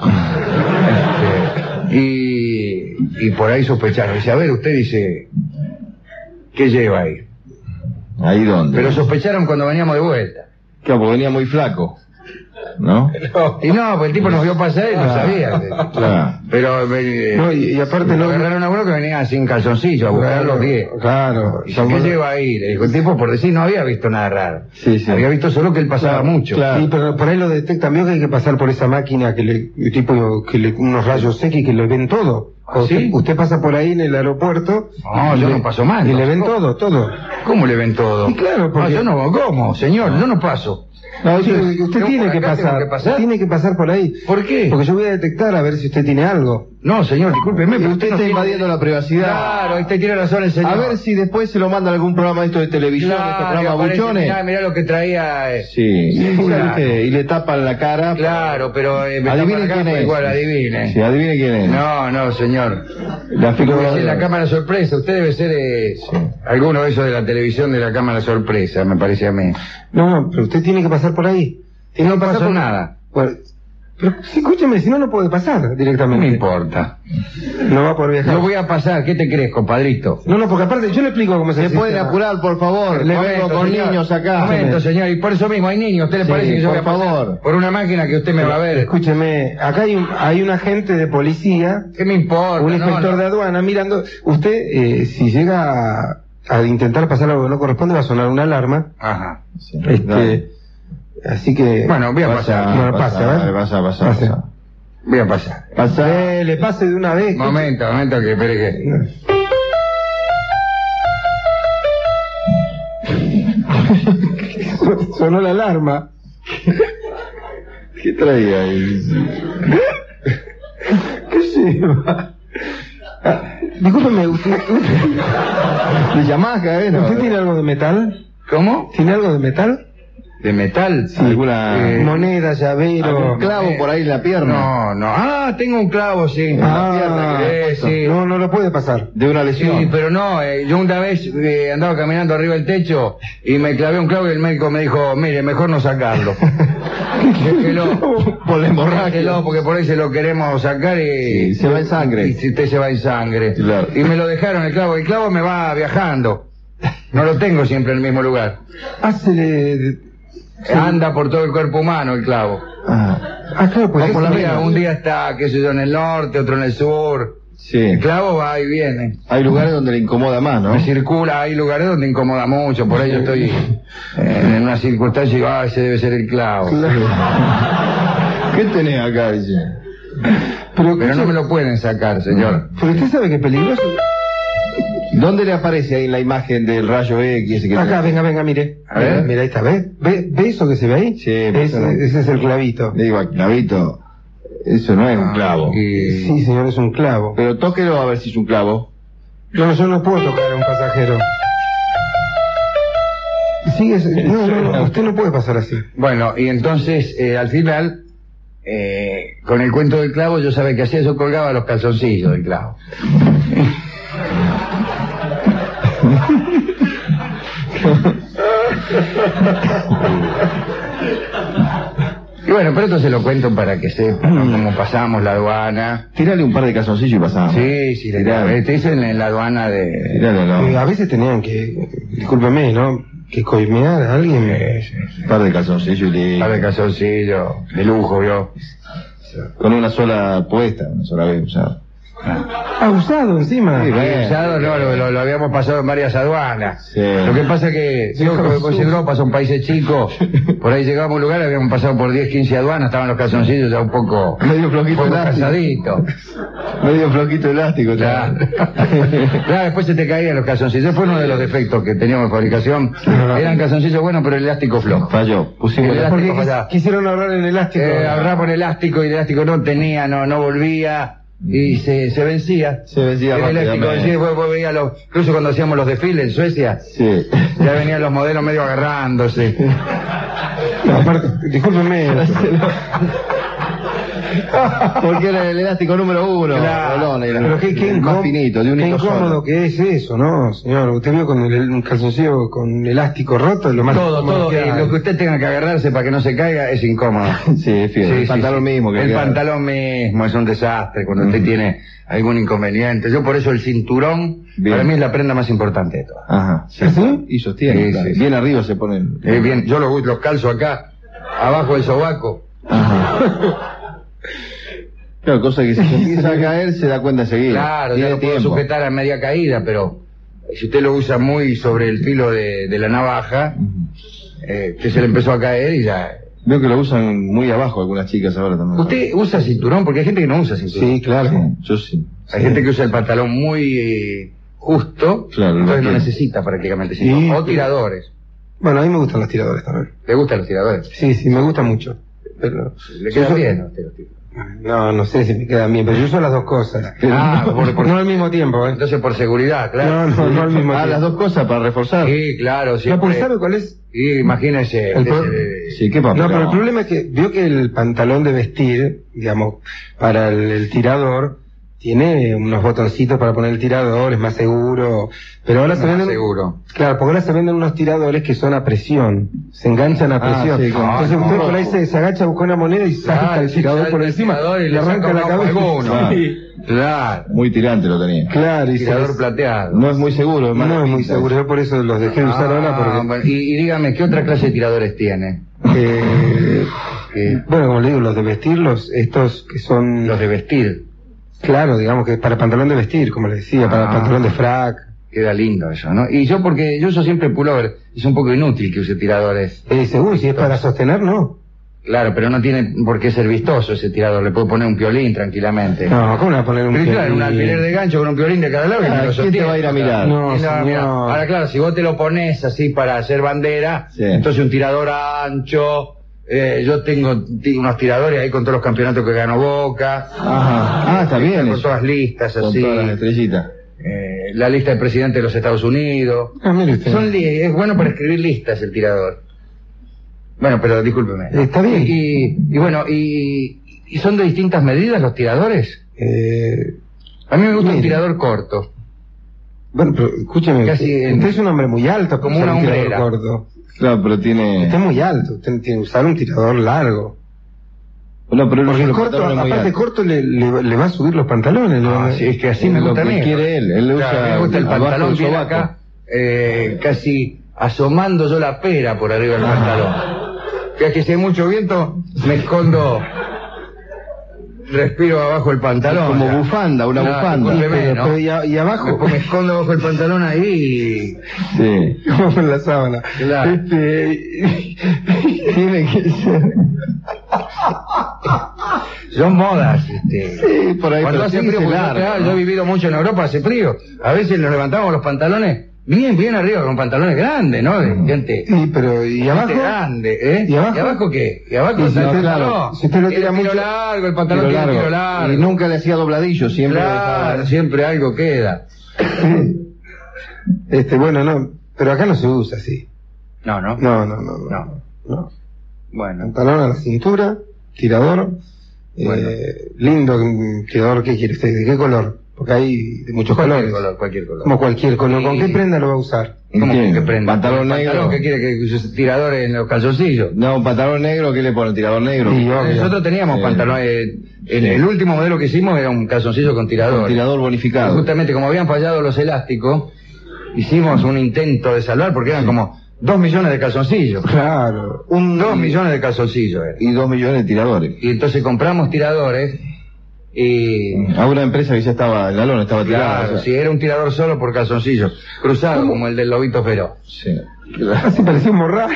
este, y, y por ahí sospecharon. Dice, a ver, usted dice, ¿qué lleva ahí? ¿Ahí dónde? Pero sospecharon cuando veníamos de vuelta. Claro, porque venía muy flaco, ¿no? no. Y no, pues el tipo nos vio pasar y no ah, sabía. Claro. Pero me, no, y, y aparte no agarraron a uno que venía sin calzoncillo a buscar los diez. Claro. ¿Y qué lleva ahí? Le dijo el tipo, por decir, no había visto nada raro. Sí, sí. Había visto solo que él pasaba claro, mucho. Claro. Sí, pero por ahí lo detectan, vio que hay que pasar por esa máquina que le, tipo, que le, unos rayos X que le ven todo. ¿Ah, sí? Usted, usted pasa por ahí en el aeropuerto. No, yo le, no paso más. Y no, le ven ¿cómo? todo, todo. ¿Cómo le ven todo? Y claro, porque... No, yo no, ¿cómo, señor? Yo no paso. No, yo, usted tiene que pasar, que pasar, tiene que pasar por ahí. ¿Por qué? Porque yo voy a detectar a ver si usted tiene algo. No, señor, discúlpeme, pero usted, usted no está tiene... invadiendo la privacidad. Claro, ahí usted tiene razón el señor. A ver si después se lo manda algún programa esto de televisión, claro, estos programas buchones. Mirá, mirá lo que traía. Eh, sí, sí, sí claro. Y le tapan la cara. Claro, pero eh, me adivine quién cara, es. Igual, adivine. Sí, adivine quién es. No, no, señor. La, de... la cámara sorpresa, usted debe ser eh, sí. alguno de esos de la televisión de la cámara sorpresa, me parece a mí. No, no, pero usted tiene que pasar por ahí. Y no, no pasó por... nada. Por... Pero escúcheme, si no, no puede pasar directamente. No me importa. No va por viajar. No voy a pasar, ¿qué te crees, compadrito? No, no, porque aparte yo le explico cómo se hace. Se pueden apurar, por favor. Le vengo con señor. niños acá. Un momento, señor, y por eso mismo hay niños. ¿Usted le sí, parece que yo voy a pasar favor. por una máquina que usted me va a ver? Escúcheme, acá hay un, hay un agente de policía. ¿Qué me importa? Un inspector no, no. de aduana mirando. Usted, eh, si llega a, a intentar pasar algo que no corresponde, va a sonar una alarma. Ajá. Sí, este... Claro. Así que... Bueno, voy a pasa, pasar. Pasa, pasa, ¿eh? Vale, pasa, pasa, pasa, pasa. Voy a pasar. Pasa. Eh, le pase de una vez. Momento, que... momento, que espere que... Sonó la alarma. ¿Qué traía ahí? ¿Qué lleva? Ah, discúlpeme, usted... ¿Le llamás, eh? ¿Usted tiene algo de metal? ¿Cómo? ¿Tiene algo de metal? ¿De metal? Sí. ¿Alguna eh, moneda, llavero? ¿Un clavo eh, por ahí en la pierna? No, no. Ah, tengo un clavo, sí. Ah, en la pierna, que, eh, sí. No, no lo puede pasar. De una lesión. Sí, pero no. Eh, yo una vez eh, andaba caminando arriba del techo y me clavé un clavo y el médico me dijo, mire, mejor no sacarlo. Déjelo. Por la hemorragia. Porque por ahí se lo queremos sacar y... Sí, se va en sangre. Y si usted se va en sangre. Claro. Y me lo dejaron el clavo. El clavo me va viajando. No lo tengo siempre en el mismo lugar. Hace... Sí. Anda por todo el cuerpo humano el clavo. Ah, ah claro, pues por la mira, un día está, qué sé yo, en el norte, otro en el sur. Sí. El clavo va y viene. Hay lugares donde le incomoda más, ¿no? Me circula, hay lugares donde incomoda mucho. Por ahí yo estoy eh, en una circunstancia y digo, ah, ese debe ser el clavo. Claro. ¿Qué tenés acá, dice? Pero, Pero no me lo pueden sacar, señor. Pero usted sabe que es peligroso. ¿Dónde le aparece ahí la imagen del rayo X? Que Acá, venga, venga, mire. A ver. Mira, ahí está, ¿ve? ¿Ve, ¿Ve eso que se ve ahí? Sí, es, ese es el clavito. Le digo, clavito, eso no es ah, un clavo. Que... Sí, señor, es un clavo. Pero tóquelo a ver si es un clavo. No, yo no puedo tocar a un pasajero. Sí, es... no, no, no, usted no puede pasar así. Bueno, y entonces, eh, al final... Eh, con el cuento del clavo, yo sabía que hacía, yo colgaba los calzoncillos del clavo. Y bueno, pero esto se lo cuento para que sepan, ¿no? Como pasamos la aduana. Tírale un par de calzoncillos y pasamos. Sí, sí, tirale. Te dicen en la aduana de... Tírale, no. A veces tenían que... Discúlpeme, ¿no? Que coimear a alguien. Sí, sí, sí. Par de calzoncillos. Un par de calzoncillos. De lujo, yo. Con una sola puesta, una sola vez usada. Ah, usado encima. Sí, bien, usado no, lo, lo, lo habíamos pasado en varias aduanas. Sí. Lo que pasa que, sí, como en Europa son países chicos, por ahí llegábamos a un lugar, habíamos pasado por diez, quince aduanas, estaban los calzoncillos ya un poco... Medio flojito elástico. Medio flojito elástico. Claro. Claro, después se te caían los calzoncillos. Fue uno de los defectos que teníamos en fabricación. Eran calzoncillos buenos, pero el elástico flojo. Falló. Pusimos el elástico fallado. Quisieron ahorrar el elástico. Eh, ahorrar por elástico y el elástico no tenía, no, no volvía... Y se, se vencía. Se vencía el elástico, vencía, vos, vos veías los, incluso cuando hacíamos los desfiles en Suecia, sí. Ya venían los modelos medio agarrándose. No, aparte, discúlpeme. Porque era el elástico número uno. Claro. Rolón, era pero qué, qué más finito, de un qué incómodo solo. Que es eso, ¿no, señor? Usted vio con el, un calzoncillo con elástico roto, lo más todo, todo. Que lo que usted tenga que agarrarse para que no se caiga es incómodo. Sí, es fiel. Sí, el sí, pantalón sí. mismo. Que el queda. pantalón mismo es un desastre cuando mm. usted tiene algún inconveniente. Yo por eso el cinturón, bien. para mí es la prenda más importante de todas. Ajá. ¿Sí? ¿Sí? Y sostiene. Sí, claro. sí. Bien arriba se pone. El... Eh, bien, yo los, los calzo acá, abajo del sobaco. Ajá. Claro, cosa que si se empieza a caer se da cuenta enseguida. Claro, ya lo puedo sujetar a media caída, pero si usted lo usa muy sobre el filo de, de la navaja, uh-huh. eh, que se le empezó a caer y ya... Veo que lo usan muy abajo algunas chicas ahora también. ¿Usted usa cinturón? Porque hay gente que no usa cinturón. Sí, claro, sí. yo sí. Hay sí. gente que usa el pantalón muy eh, justo, claro, entonces no necesita prácticamente cinturón. O tiradores. Bueno, a mí me gustan los tiradores también. ¿Le gustan los tiradores? Sí, sí, me gustan mucho. Pero... ¿Le quedan bien a usted los tiradores? No, no sé si me quedan bien, pero yo uso las dos cosas. Ah, por, por, no al mismo tiempo, ¿eh? Entonces por seguridad, claro. No, no, no al mismo ah, tiempo. Ah, las dos cosas para reforzar. Sí, claro, sí. ¿No pulsaron cuál es? Sí, imagínese. El pro... ese... Sí, qué papel. No, pero el problema es que vio que el pantalón de vestir, digamos, para el, el tirador, tiene unos botoncitos para poner el tirador, es más seguro. Pero ahora no se venden... seguro. Claro, porque ahora se venden unos tiradores que son a presión. Se enganchan a presión. Ah, sí, como... Entonces usted por ahí se desagacha, busca una moneda y saca claro, el tirador el por encima y le arranca la cabeza. Claro. Sí. Claro. Muy tirante lo tenía. Claro. Y tirador plateado. No es muy seguro. No, no es muy seguro. Yo por eso los dejé ah, usar ahora. Porque... Bueno, y, y dígame, ¿qué otra clase de tiradores tiene? Eh, eh, bueno, como le digo, los de vestir, los, estos que son... Los de vestir. Claro, digamos que para pantalón de vestir, como le decía, ah, para pantalón de frac. Queda lindo eso, ¿no? Y yo porque yo uso siempre pullover, es un poco inútil que use tiradores. Eh, seguro, si es para sostener, no. Claro, pero no tiene por qué ser vistoso ese tirador, le puedo poner un piolín tranquilamente. No, ¿cómo le va a poner un pero piolín? Claro, un alfiler de gancho con un piolín de cada lado y no lo sostiene. ¿Quién te va a ir a mirar? No, no, no. Ahora claro, si vos te lo pones así para hacer bandera, sí. entonces un tirador ancho... Eh, yo tengo unos tiradores ahí con todos los campeonatos que ganó Boca. Ajá. Ah, está bien. Con eso. Todas listas así. Con todas las estrellitas. Eh, la lista del presidente de los Estados Unidos. Ah, mire usted. Son li es bueno para escribir listas el tirador. Bueno, pero discúlpeme. Está bien. Y, y bueno, y, y ¿son de distintas medidas los tiradores? Eh, A mí me gusta mire. un tirador corto. Bueno, pero escúcheme. Casi usted en... es un hombre muy alto, como una un tirador corto. Claro, pero tiene... Está muy alto, usted tiene que usar un tirador largo. No, pero porque el corto, aparte corto le, le, le va a subir los pantalones. No, ¿no? Sí, es que así es me gusta lo que quiere él. Él usa claro, me gusta el pantalón que acá, eh, casi asomando yo la pera por arriba del ah. pantalón. Que es que si hay mucho viento, me escondo... Respiro abajo el pantalón. Como ya. bufanda, una no, bufanda. Sí, bebé, ¿no? Pero y, a, y abajo. Después me escondo abajo el pantalón ahí. Y... Sí. Como en la sábana. Claro. Este... Tiene que ser. Son modas, este. Sí, por ahí. Cuando hace frío, claro, yo he vivido mucho en Europa, hace frío. A veces nos levantamos los pantalones. Bien, bien arriba, con pantalones grandes, ¿no? De gente... Sí, pero... ¿Y abajo? Grande, ¿eh? ¿Y abajo? ¿Y abajo qué? ¿Y abajo? Y si no, claro. Si usted lo tira mucho... El tiro largo, el pantalón tiene tiro largo. Y nunca le hacía dobladillo, siempre... Claro, siempre algo queda. Este, bueno, no... Pero acá no se usa así. No, ¿no? No, no, no. No. no. no. Bueno. Pantalón a la cintura, tirador... Bueno. Eh, lindo tirador, ¿qué quiere usted? ¿De qué color? Porque hay de muchos cualquier colores. Color, cualquier color. Como cualquier color. ¿Con qué prenda lo va a usar? ¿Cómo con qué prenda? ¿Pantalón negro? ¿Pantalón que quiere que use tiradores en los calzoncillos? No, pantalón negro, ¿qué le pone? ¿Tirador negro? Sí, nosotros teníamos eh, pantalón. Eh, en sí. El último modelo que hicimos era un calzoncillo con tirador. Con tirador bonificado. Y justamente, como habían fallado los elásticos, hicimos un intento de salvar porque eran sí. como dos millones de calzoncillos. Claro. Un, dos y, millones de calzoncillos. Era. Y dos millones de tiradores. Y entonces compramos tiradores. Y... A una empresa que ya estaba, el galón estaba tirado. Claro, sí, era un tirador solo por calzoncillo, cruzado ¿Cómo? como el del lobito feroz. Sí. Claro. Se parecía un morral.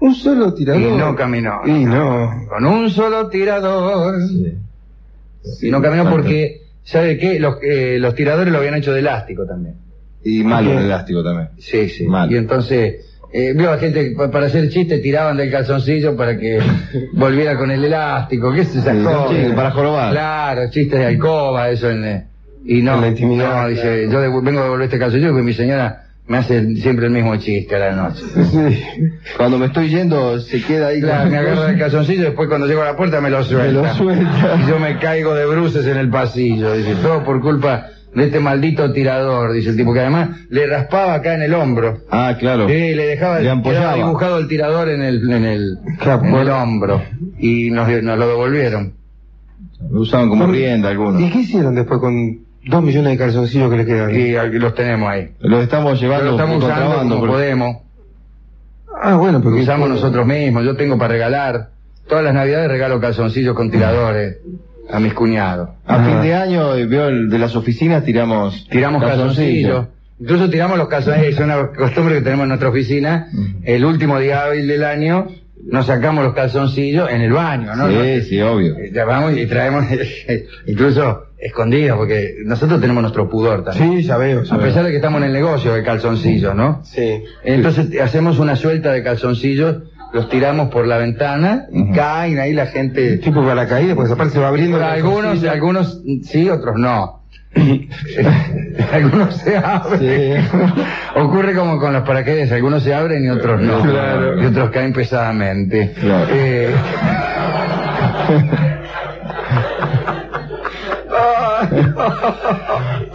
Un solo tirador. Y no caminó. Y no. no. Con un solo tirador. Sí. Sí, y no caminó claro. porque, ¿sabe qué? Los, eh, los tiradores lo habían hecho de elástico también. Y malo el elástico también. Sí, sí. Mal. Y entonces... Eh, vio a gente para hacer chistes tiraban del calzoncillo para que volviera con el elástico, qué es esa cosa, sí, para jorobar. Claro, chistes de alcoba, eso en, y no, en la intimidad, no, dice, claro. yo de, vengo a devolver este calzoncillo porque mi señora Me hace siempre el mismo chiste a la noche. Sí. Cuando me estoy yendo, se queda ahí. Claro, con... me agarra el calzoncillo y después cuando llego a la puerta me lo suelta. Me lo suelta. Y yo me caigo de bruces en el pasillo. Dice, todo por culpa de este maldito tirador, dice el tipo, que además le raspaba acá en el hombro. Ah, claro. Sí, le dejaba, le apoyaba, dibujado el tirador en el, en el, claro, en el hombro. Y nos, nos lo devolvieron. Lo usaban como rienda algunos. ¿Y qué hicieron después con...? Dos millones de calzoncillos que les quedan. Y los tenemos ahí. Los estamos llevando. Los estamos usando como porque... podemos. Ah, bueno, porque... usamos nosotros mismos. Yo tengo para regalar. Todas las navidades regalo calzoncillos con tiradores a mis cuñados. A ah. fin de año, veo, el de las oficinas tiramos... Tiramos calzoncillos. calzoncillos. Incluso tiramos los calzoncillos. Es una costumbre que tenemos en nuestra oficina. El último día hábil del año... nos sacamos los calzoncillos en el baño, ¿no? Sí, sí, obvio. Ya vamos y traemos, incluso escondidos, porque nosotros tenemos nuestro pudor también. Sí, ya veo, ya veo. A pesar de que estamos en el negocio de calzoncillos, ¿no? Sí. Entonces sí. Hacemos una suelta de calzoncillos, los tiramos por la ventana, uh-huh. caen ahí la gente... Sí, porque a la caída, porque aparte se va abriendo... Algunos, algunos sí, otros no. Algunos se abren, sí. Ocurre como con los paracaídas, algunos se abren y otros no, claro. Y otros caen pesadamente, claro. eh...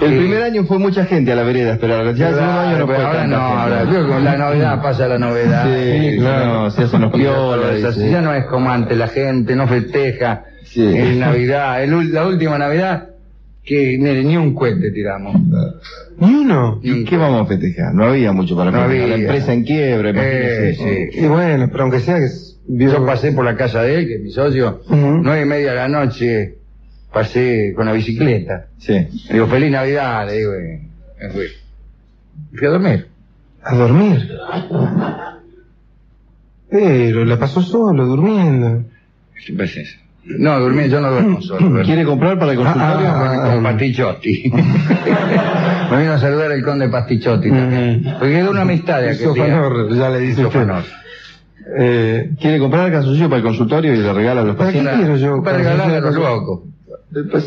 El primer año fue mucha gente a la vereda, pero ya el segundo año no puede. Ahora no, ahora con la novedad pasa la novedad. Sí, claro, se hacen los piolas, ya no es como antes, la gente no festeja en Navidad, la última Navidad. Que mire, ni un cuente tiramos. ¿Ni uno? ¿Y ni qué cuente. Vamos a festejar? No había mucho para no había. La empresa en quiebra, eh, sí. Y bueno, pero aunque sea que... Yo pasé por la casa de él, que es mi socio, uh-huh. nueve y media de la noche, pasé con la bicicleta. Sí. Le digo, feliz Navidad, le digo, y me fui. Fui a dormir. ¿A dormir? Pero la pasó solo, durmiendo. Siempre es eso. No, dormí, yo no duermo solo. ¿Verdad? ¿Quiere comprar para el consultorio? Ah, ah, con, con Pastichotti. Me vino a saludar el conde Pastichotti también. Porque quedó una amistad de aquel día. Ya le dice usted. Eh, ¿Quiere comprar el calzoncillo para el consultorio y le regala a los pacientes? ¿Para qué quiero yo? Para regalarle a los locos.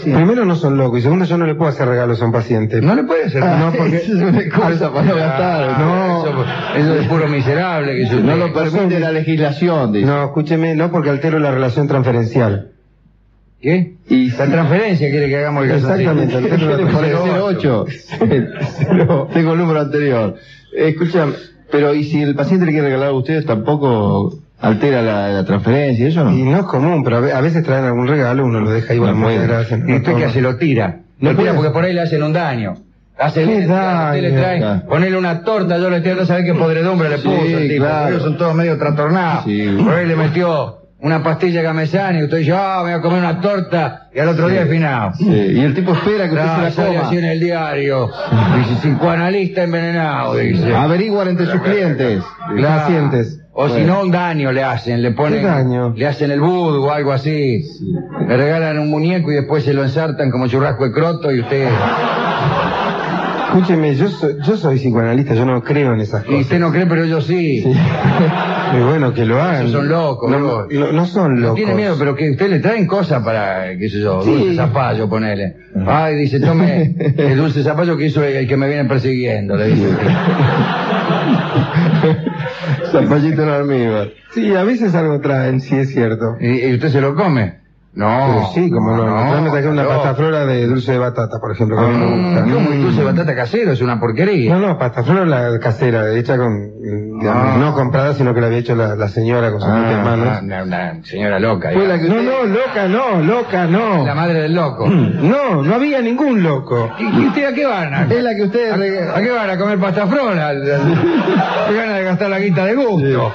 Primero, no son locos, y segundo, yo no le puedo hacer regalos a un paciente. No le puede hacer regalos. Ah, no, porque eso es una cosa para no gastar. No, eso, eso es puro miserable. Que no lo permite la legislación, dice. No, escúcheme, no, porque altero la relación transferencial. ¿Qué? Y la transferencia quiere que hagamos el caso. Exactamente, altero la transferencia. cero ocho. No, tengo el número anterior. Escúchame, pero ¿y si el paciente le quiere regalar a ustedes tampoco...? ¿Altera la, la transferencia, eso no? Y no es común, pero a veces traen algún regalo, uno lo deja ahí. No, bueno, y usted que hace, lo tira. No lo tira porque por ahí le hacen un daño. Hace le, daño, le traen, ponele una torta, yo le tiro, no sabe qué podredumbre le puso. Sí, el tipo, claro. Son todos medio trastornados. Sí. Por ahí le metió una pastilla gamesana y usted dice, ah, oh, me voy a comer una torta, y al otro sí. día es finado. Sí. Y el tipo espera que no, usted se la coma. Así en el diario. Dice, psicoanalista envenenado, dice. Averiguan entre sus clientes, los pacientes. O bueno. Si no, un daño le hacen, le ponen... ¿Qué daño? Le hacen el vudú o algo así. Sí. Le regalan un muñeco y después se lo ensartan como churrasco de croto y usted... Escúcheme, yo soy, yo soy psicoanalista, yo no creo en esas cosas. Y usted no cree, pero yo sí. Sí. Y bueno, que lo hagan. Esos son locos. No, no, no son locos. No tiene miedo, pero que usted le traen cosas para, qué sé yo, sí. Dulce zapallo, ponele. Ay, dice, tome el dulce zapallo que hizo el que me viene persiguiendo, le dice. Zapallito en almíbar. Sí, a veces algo traen, sí es cierto. ¿Y, y usted se lo come? No. Pero sí, como no. no, no me saqué una no. pastaflora de dulce de batata, por ejemplo. Que mm, no como el dulce de batata casero, es una porquería. No, no, pastaflora la casera, hecha con... Digamos, no. no comprada, sino que la había hecho la, la señora con sus ah, hermanos. Una, una señora loca. Fue la que usted... No, no, loca no, loca no. La madre del loco. No, no había ningún loco. ¿Y, y usted a qué van? A, es la que ustedes... ¿A, a qué van? ¿A comer pastaflora? ¿Qué van a gastar la guita de gusto?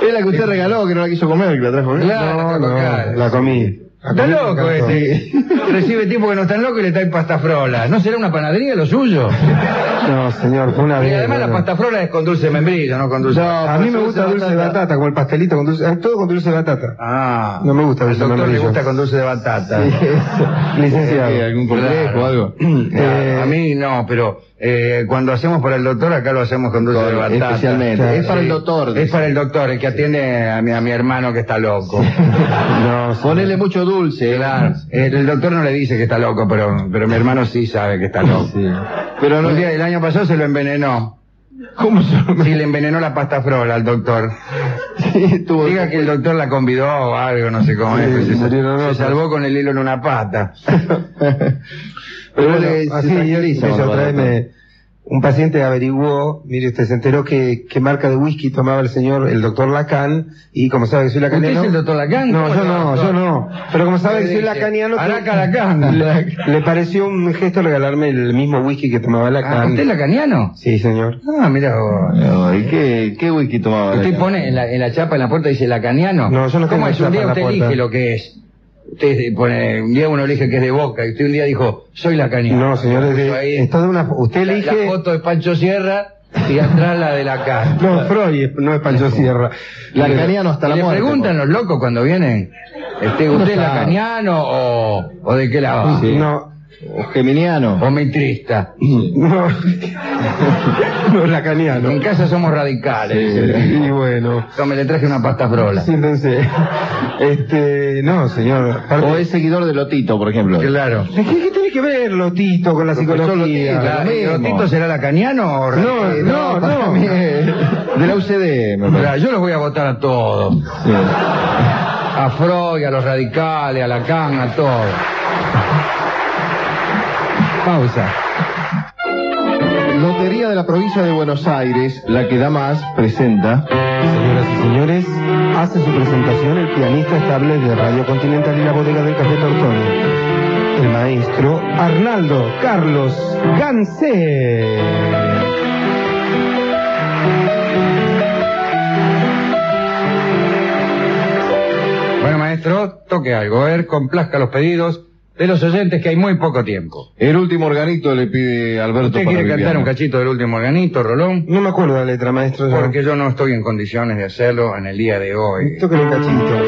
Sí. Es la que usted regaló, que no la quiso comer, que la trajo. Claro, no, no, claro. La comí. Está loco ese. Recibe tipo que no está loco y le trae pastafrola. ¿No será una panadería lo suyo? No, señor, fue una... Y además la pastafrola es con dulce de membrillo, no con dulce... No, a mí me gusta dulce de batata, como el pastelito con dulce... Todo con dulce de batata. Ah. No me gusta dulce de membrillo. Al doctor le gusta con dulce de batata. Sí, eso. Licenciado. ¿Algún complejo o algo? A mí no, pero... Eh, cuando hacemos para el doctor, acá lo hacemos con dulce de batata. Especialmente. Claro. Es para el doctor. Es para el doctor, el que atiende a mi, a mi hermano que está loco. No, sí. Ponele mucho dulce. Claro. El, el doctor no le dice que está loco, pero, pero mi hermano sí sabe que está loco. Sí. Pero no, el, día, el año pasado se lo envenenó. ¿Cómo se llama? Sí, le envenenó la pasta frola al doctor. Sí, tuvo... Diga que el doctor la convidó o algo, no sé cómo sí, es. Se, se salvó con el hilo en una pata. Pero bueno, le, así, se eso, otra vez me, un paciente averiguó, mire usted, se enteró que, que marca de whisky tomaba el señor, el doctor Lacan, y como sabe que soy lacaniano... ¿Usted es el doctor Lacan? No, yo no, yo no. Pero como sabe que soy lacaniano... Araca Lacan. Le, le pareció un gesto regalarme el mismo whisky que tomaba Lacan. Ah, ¿usted es lacaniano? Sí, señor. Ah, mira vos. No, ¿y qué, qué whisky tomaba Lacan? ¿Usted pone en la, en la chapa en la puerta y dice lacaniano? No, yo no tengo la chapa en la puerta. ¿Cómo es? Un día usted elige lo que es. Usted pone, un día uno elige que es de Boca, y usted un día dijo, soy lacaniano. No, señores, es toda una... Usted la, elige... La foto de Pancho Sierra y atrás la de Lacan. No, Freud no es Pancho Sierra. Lacaniano hasta la muerte. Le preguntan los locos cuando vienen, este, ¿usted es lacaniano o, o de qué lado? Sí. No. O geminiano. O mitrista. No, no es lacaniano. En casa somos radicales. Sí, y bueno. Tome, le traje una pasta frola. Siéntense. Este, no, señor. Parte... O es seguidor de Lotito, por ejemplo. Claro. ¿Qué, qué tiene que ver Lotito con la psicología? Claro, ¿Lotito será lacaniano o no, no, no, no. De la U C D, me parece. Yo los voy a votar a todos. Sí. A Freud, a los radicales, a Lacan, a todos. Pausa. Lotería de la provincia de Buenos Aires, la que da más, presenta. Señoras y señores, hace su presentación el pianista estable de Radio Continental y la bodega del Café Tortoni, el maestro Arnaldo Carlos Gansé. Bueno, maestro, toque algo, a ver, complazca los pedidos de los oyentes, que hay muy poco tiempo. El último organito le pide Alberto. ¿Usted quiere Viviano cantar un cachito del último organito, Rolón? No me acuerdo la letra, maestro. Yo. Porque yo no estoy en condiciones de hacerlo en el día de hoy. Toque un cachito.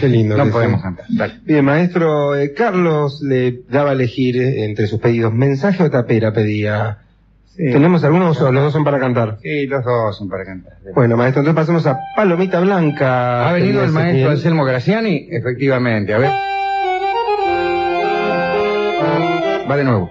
Qué lindo. No podemos cantar. Dale. Bien, maestro, eh, Carlos le daba a elegir eh, entre sus pedidos mensaje o tapera pedía. Sí. ¿Tenemos algunos o los dos son para cantar? Sí, los dos son para cantar. Bueno, maestro, entonces pasemos a Palomita Blanca. ¿Ha venido el maestro Anselmo Graciani? Efectivamente, a ver. Va de nuevo.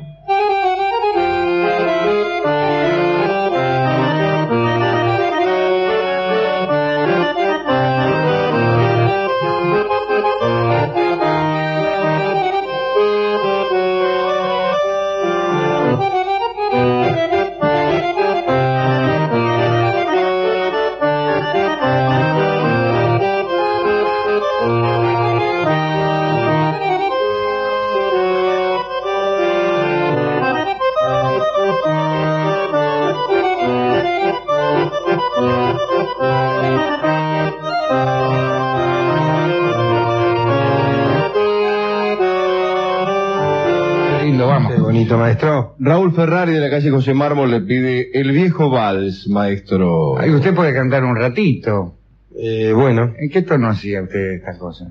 Maestro. Raúl Ferrari de la calle José Mármol le pide el viejo vals, maestro. Ay, usted puede cantar un ratito. Eh, bueno. ¿En qué tono hacía usted esta cosa?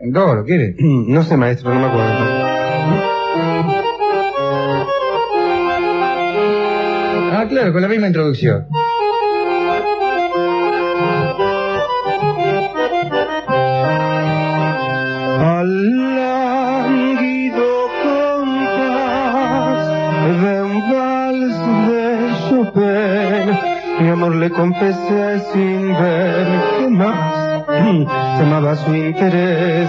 ¿En do lo quiere? No sé, maestro, no me acuerdo. Ah, claro, con la misma introducción. Le confesé sin ver que más llamaba su interés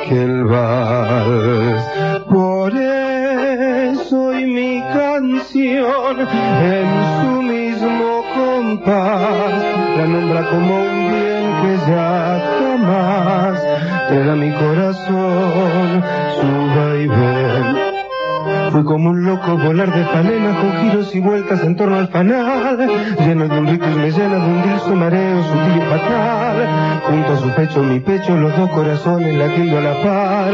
aquel vals. Por eso hoy mi canción en su mismo compás la nombra como un bien que ya jamás te da mi corazón su vaivén. Fui como un loco volar de palena con giros y vueltas en torno al fanal, lleno de un ritmo y me llena de un dulce mareo sutil y fatal. junto a su pecho mi pecho, los dos corazones latiendo a la par,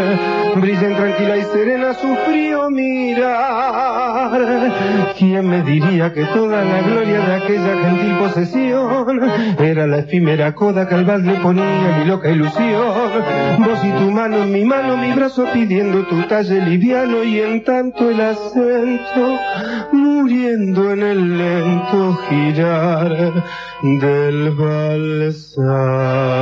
brillan tranquila y serena su frío mirar. ¿Quién me diría que toda la gloria de aquella gentil posesión era la efímera coda que al vals le ponía mi loca ilusión? Vos y tu mano, mi mano, mi brazo pidiendo tu talle liviano, y en tanto el acento muriendo en el lento girar del balsar.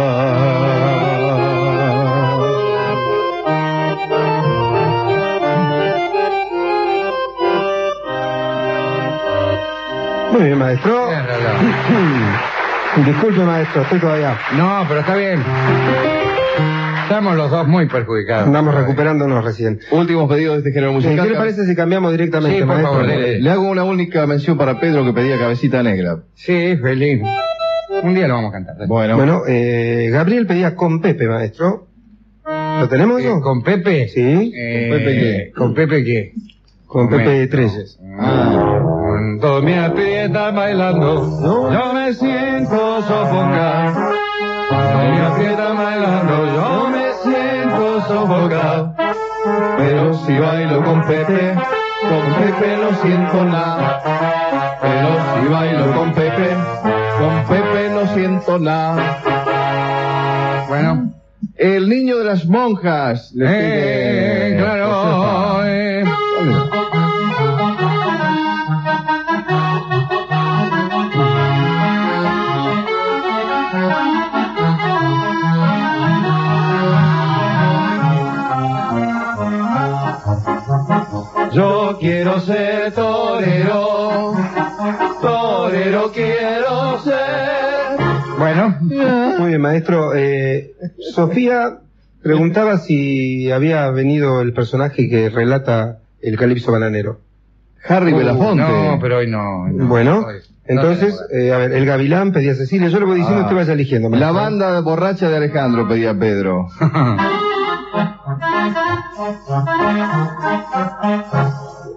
Muy bien, maestro. No, no, no. Disculpe, maestro, estoy todavía. No, pero está bien. Estamos los dos muy perjudicados. Andamos recuperándonos recién. Últimos pedidos de este género musical. ¿Qué le parece si cambiamos directamente, sí, maestro? Por favor, le, le hago una única mención para Pedro que pedía Cabecita Negra. Sí, feliz. Un día lo vamos a cantar. ¿Sí? Bueno, bueno eh, Gabriel pedía Con Pepe, maestro. ¿Lo tenemos eh, yo? ¿Con Pepe? Sí. Eh, ¿Con Pepe qué? ¿Con Pepe qué? Con Pepe de Treyes. Ah. Cuando me aprietan bailando, ¿no? Yo me siento sofocar. Cuando me aprietan bailando, yo me siento sofocar. Pero si bailo con Pepe, con Pepe no siento nada. Pero si bailo con Pepe, con Pepe no siento nada. Bueno, el niño de las monjas. Le pide... Eh, claro, eh. Yo quiero ser torero, torero quiero ser. Bueno, muy bien, maestro. Eh, Sofía preguntaba si había venido el personaje que relata el calipso bananero. Harry uh, Belafonte. No, pero hoy no. no bueno, hoy, entonces, no eh, a ver, el gavilán pedía Cecilia. Yo lo voy diciendo, ah, usted vaya eligiendo. Maestro. La banda borracha de Alejandro pedía Pedro.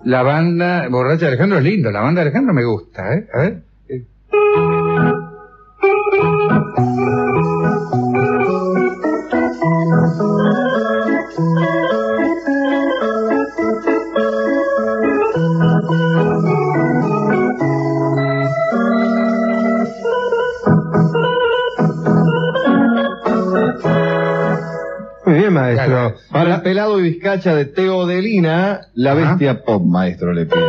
La banda borracha de Alejandro es lindo. La banda de Alejandro me gusta, ¿eh? A ver. Muy bien, maestro. Claro. Para Pelado y Vizcacha de Teodelina, la Ajá. bestia pop, maestro, le pide.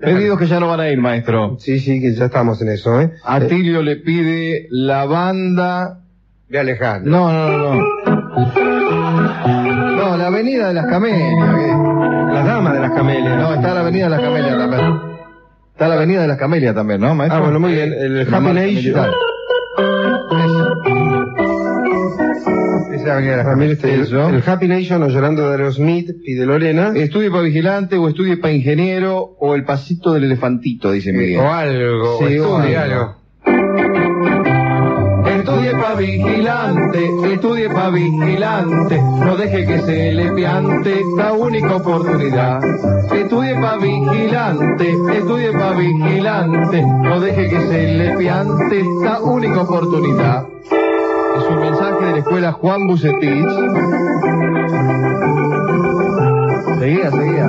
Pedidos que ya no van a ir, maestro. Sí, sí, que ya estamos en eso, ¿eh? Atilio eh. le pide la banda de Alejandro. No, no, no, no. No, la avenida de las Camelias. ¿Eh? La dama de las Camelias. No, está la avenida de las Camelias también. Está la avenida de las Camelias también, ¿no, maestro? Ah, bueno, muy bien. El, el Happy Nation. El, el Happy Nation o Llorando de Aerosmith pide Lorena. Estudie para vigilante o estudie para ingeniero o el pasito del elefantito, dice Miguel. O algo, sí, o estudie algo. algo. Estudie para vigilante, estudie para vigilante, no deje que se le piante la única oportunidad. Estudie para vigilante, estudie para vigilante, no deje que se le piante la única oportunidad. Es un mensaje de la escuela Juan Bucetich. Seguía, seguía.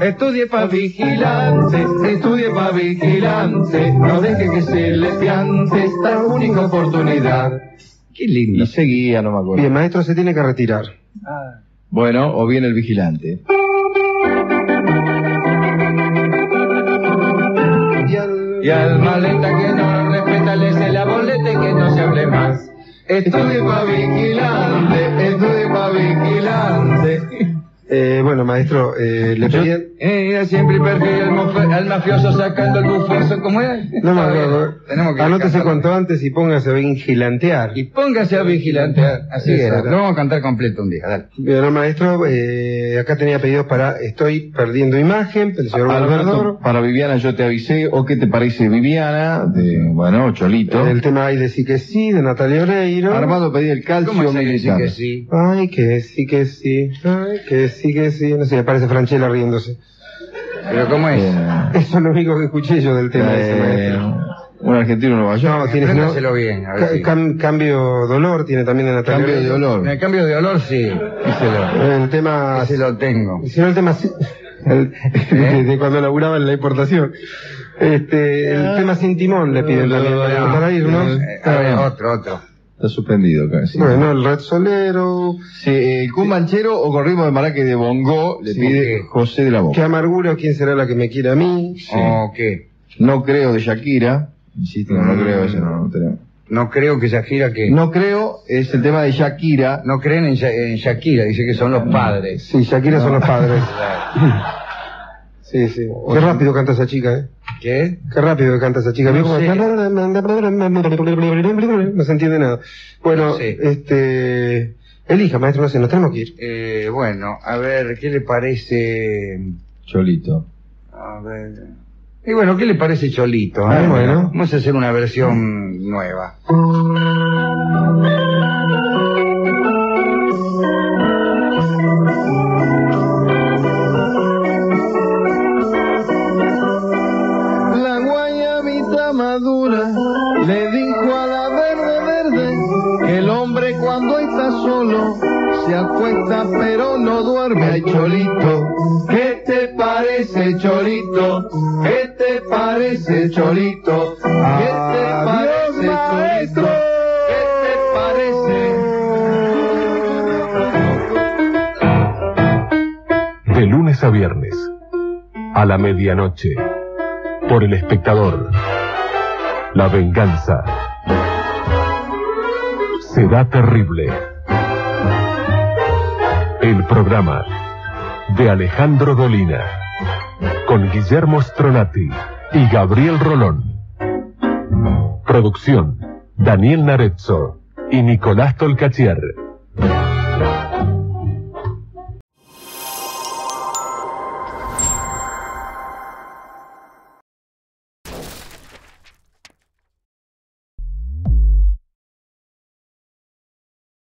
Estudie pa' vigilante, estudie pa' vigilante, no deje que se les piante esta única oportunidad. Qué lindo. Y seguía, no me acuerdo. Y el maestro se tiene que retirar. Ah. Bueno, o bien el vigilante. Y al, y al maleta que no... Dale la boleta que no se hable más. Estudie pa' vigilante, estudie pa' vigilante. Eh, bueno, maestro, eh, le pedían... Eh, era siempre perseguir al, al mafioso sacando el bufoso, ¿cómo era? No, no, no, no. Tenemos que anótese cuanto antes y póngase a vigilantear. Y póngase a vigilantear, así era. Lo vamos a cantar completo un día, dale. Bueno, maestro, eh, acá tenía pedidos para Estoy perdiendo imagen, el señor Valverdoro. Para Viviana yo te avisé, o qué te parece Viviana, de, bueno, Cholito. El tema Hay de sí que sí, de Natalia Oreiro. Armado pedí el calcio. ¿Cómo es Hay de sí que sí? Ay, que sí que sí, ay, que sí. Sí que sí, no sé, aparece Franchella riéndose. ¿Pero cómo es? Eh, Eso es lo único que escuché yo del tema eh, de ese maestro. Un argentino no vaya. No, tiene no, bien, a ver si. cam, Cambio dolor tiene también de Natalia. Cambio de dolor. El cambio de dolor, sí. Díselo. El tema... Ese lo tengo. Si no, el tema... El, ¿Eh? de cuando laburaba en la importación. Este, el ah, tema Sin Timón le piden también. Para irnos. Otro, otro. Está suspendido casi. Bueno, el Red Solero. Sí, eh, Kun Manchero o con ritmo de maraque de Bongo le sí, pide okay. José de la Boca. Qué amargura, ¿quién será la que me quiera a mí? Sí. Oh, ¿qué? No creo de Shakira. Insisto, no, no, no creo eso, no, no tenemos. No creo que Shakira que... No creo, es el tema de Shakira. No creen en, Sha en Shakira, dice que son los padres. Sí, Shakira no. Son los padres. Sí, sí. Qué rápido canta esa chica, ¿eh? ¿Qué? Qué rápido canta esa chica. No, ¿cómo? No se entiende nada. Bueno, no sé. este... Elija, maestro, no sé, nos tenemos que ir. Eh, bueno, a ver, ¿qué le parece...? Cholito. A ver... Y bueno, ¿qué le parece Cholito? Ah, eh? bueno. Vamos a hacer una versión nueva. Le dijo a la verde verde que el hombre cuando está solo se acuesta pero no duerme. Ay, Cholito, ¿qué te parece, Cholito? ¿Qué te parece, Cholito? ¿Qué te parece, maestro? ¿Qué te parece? De lunes a viernes, a la medianoche, por El Espectador. La venganza será terrible. El programa de Alejandro Dolina con Guillermo Estronati y Gabriel Rolón. Producción Daniel Narezzo y Nicolás Tolcachier.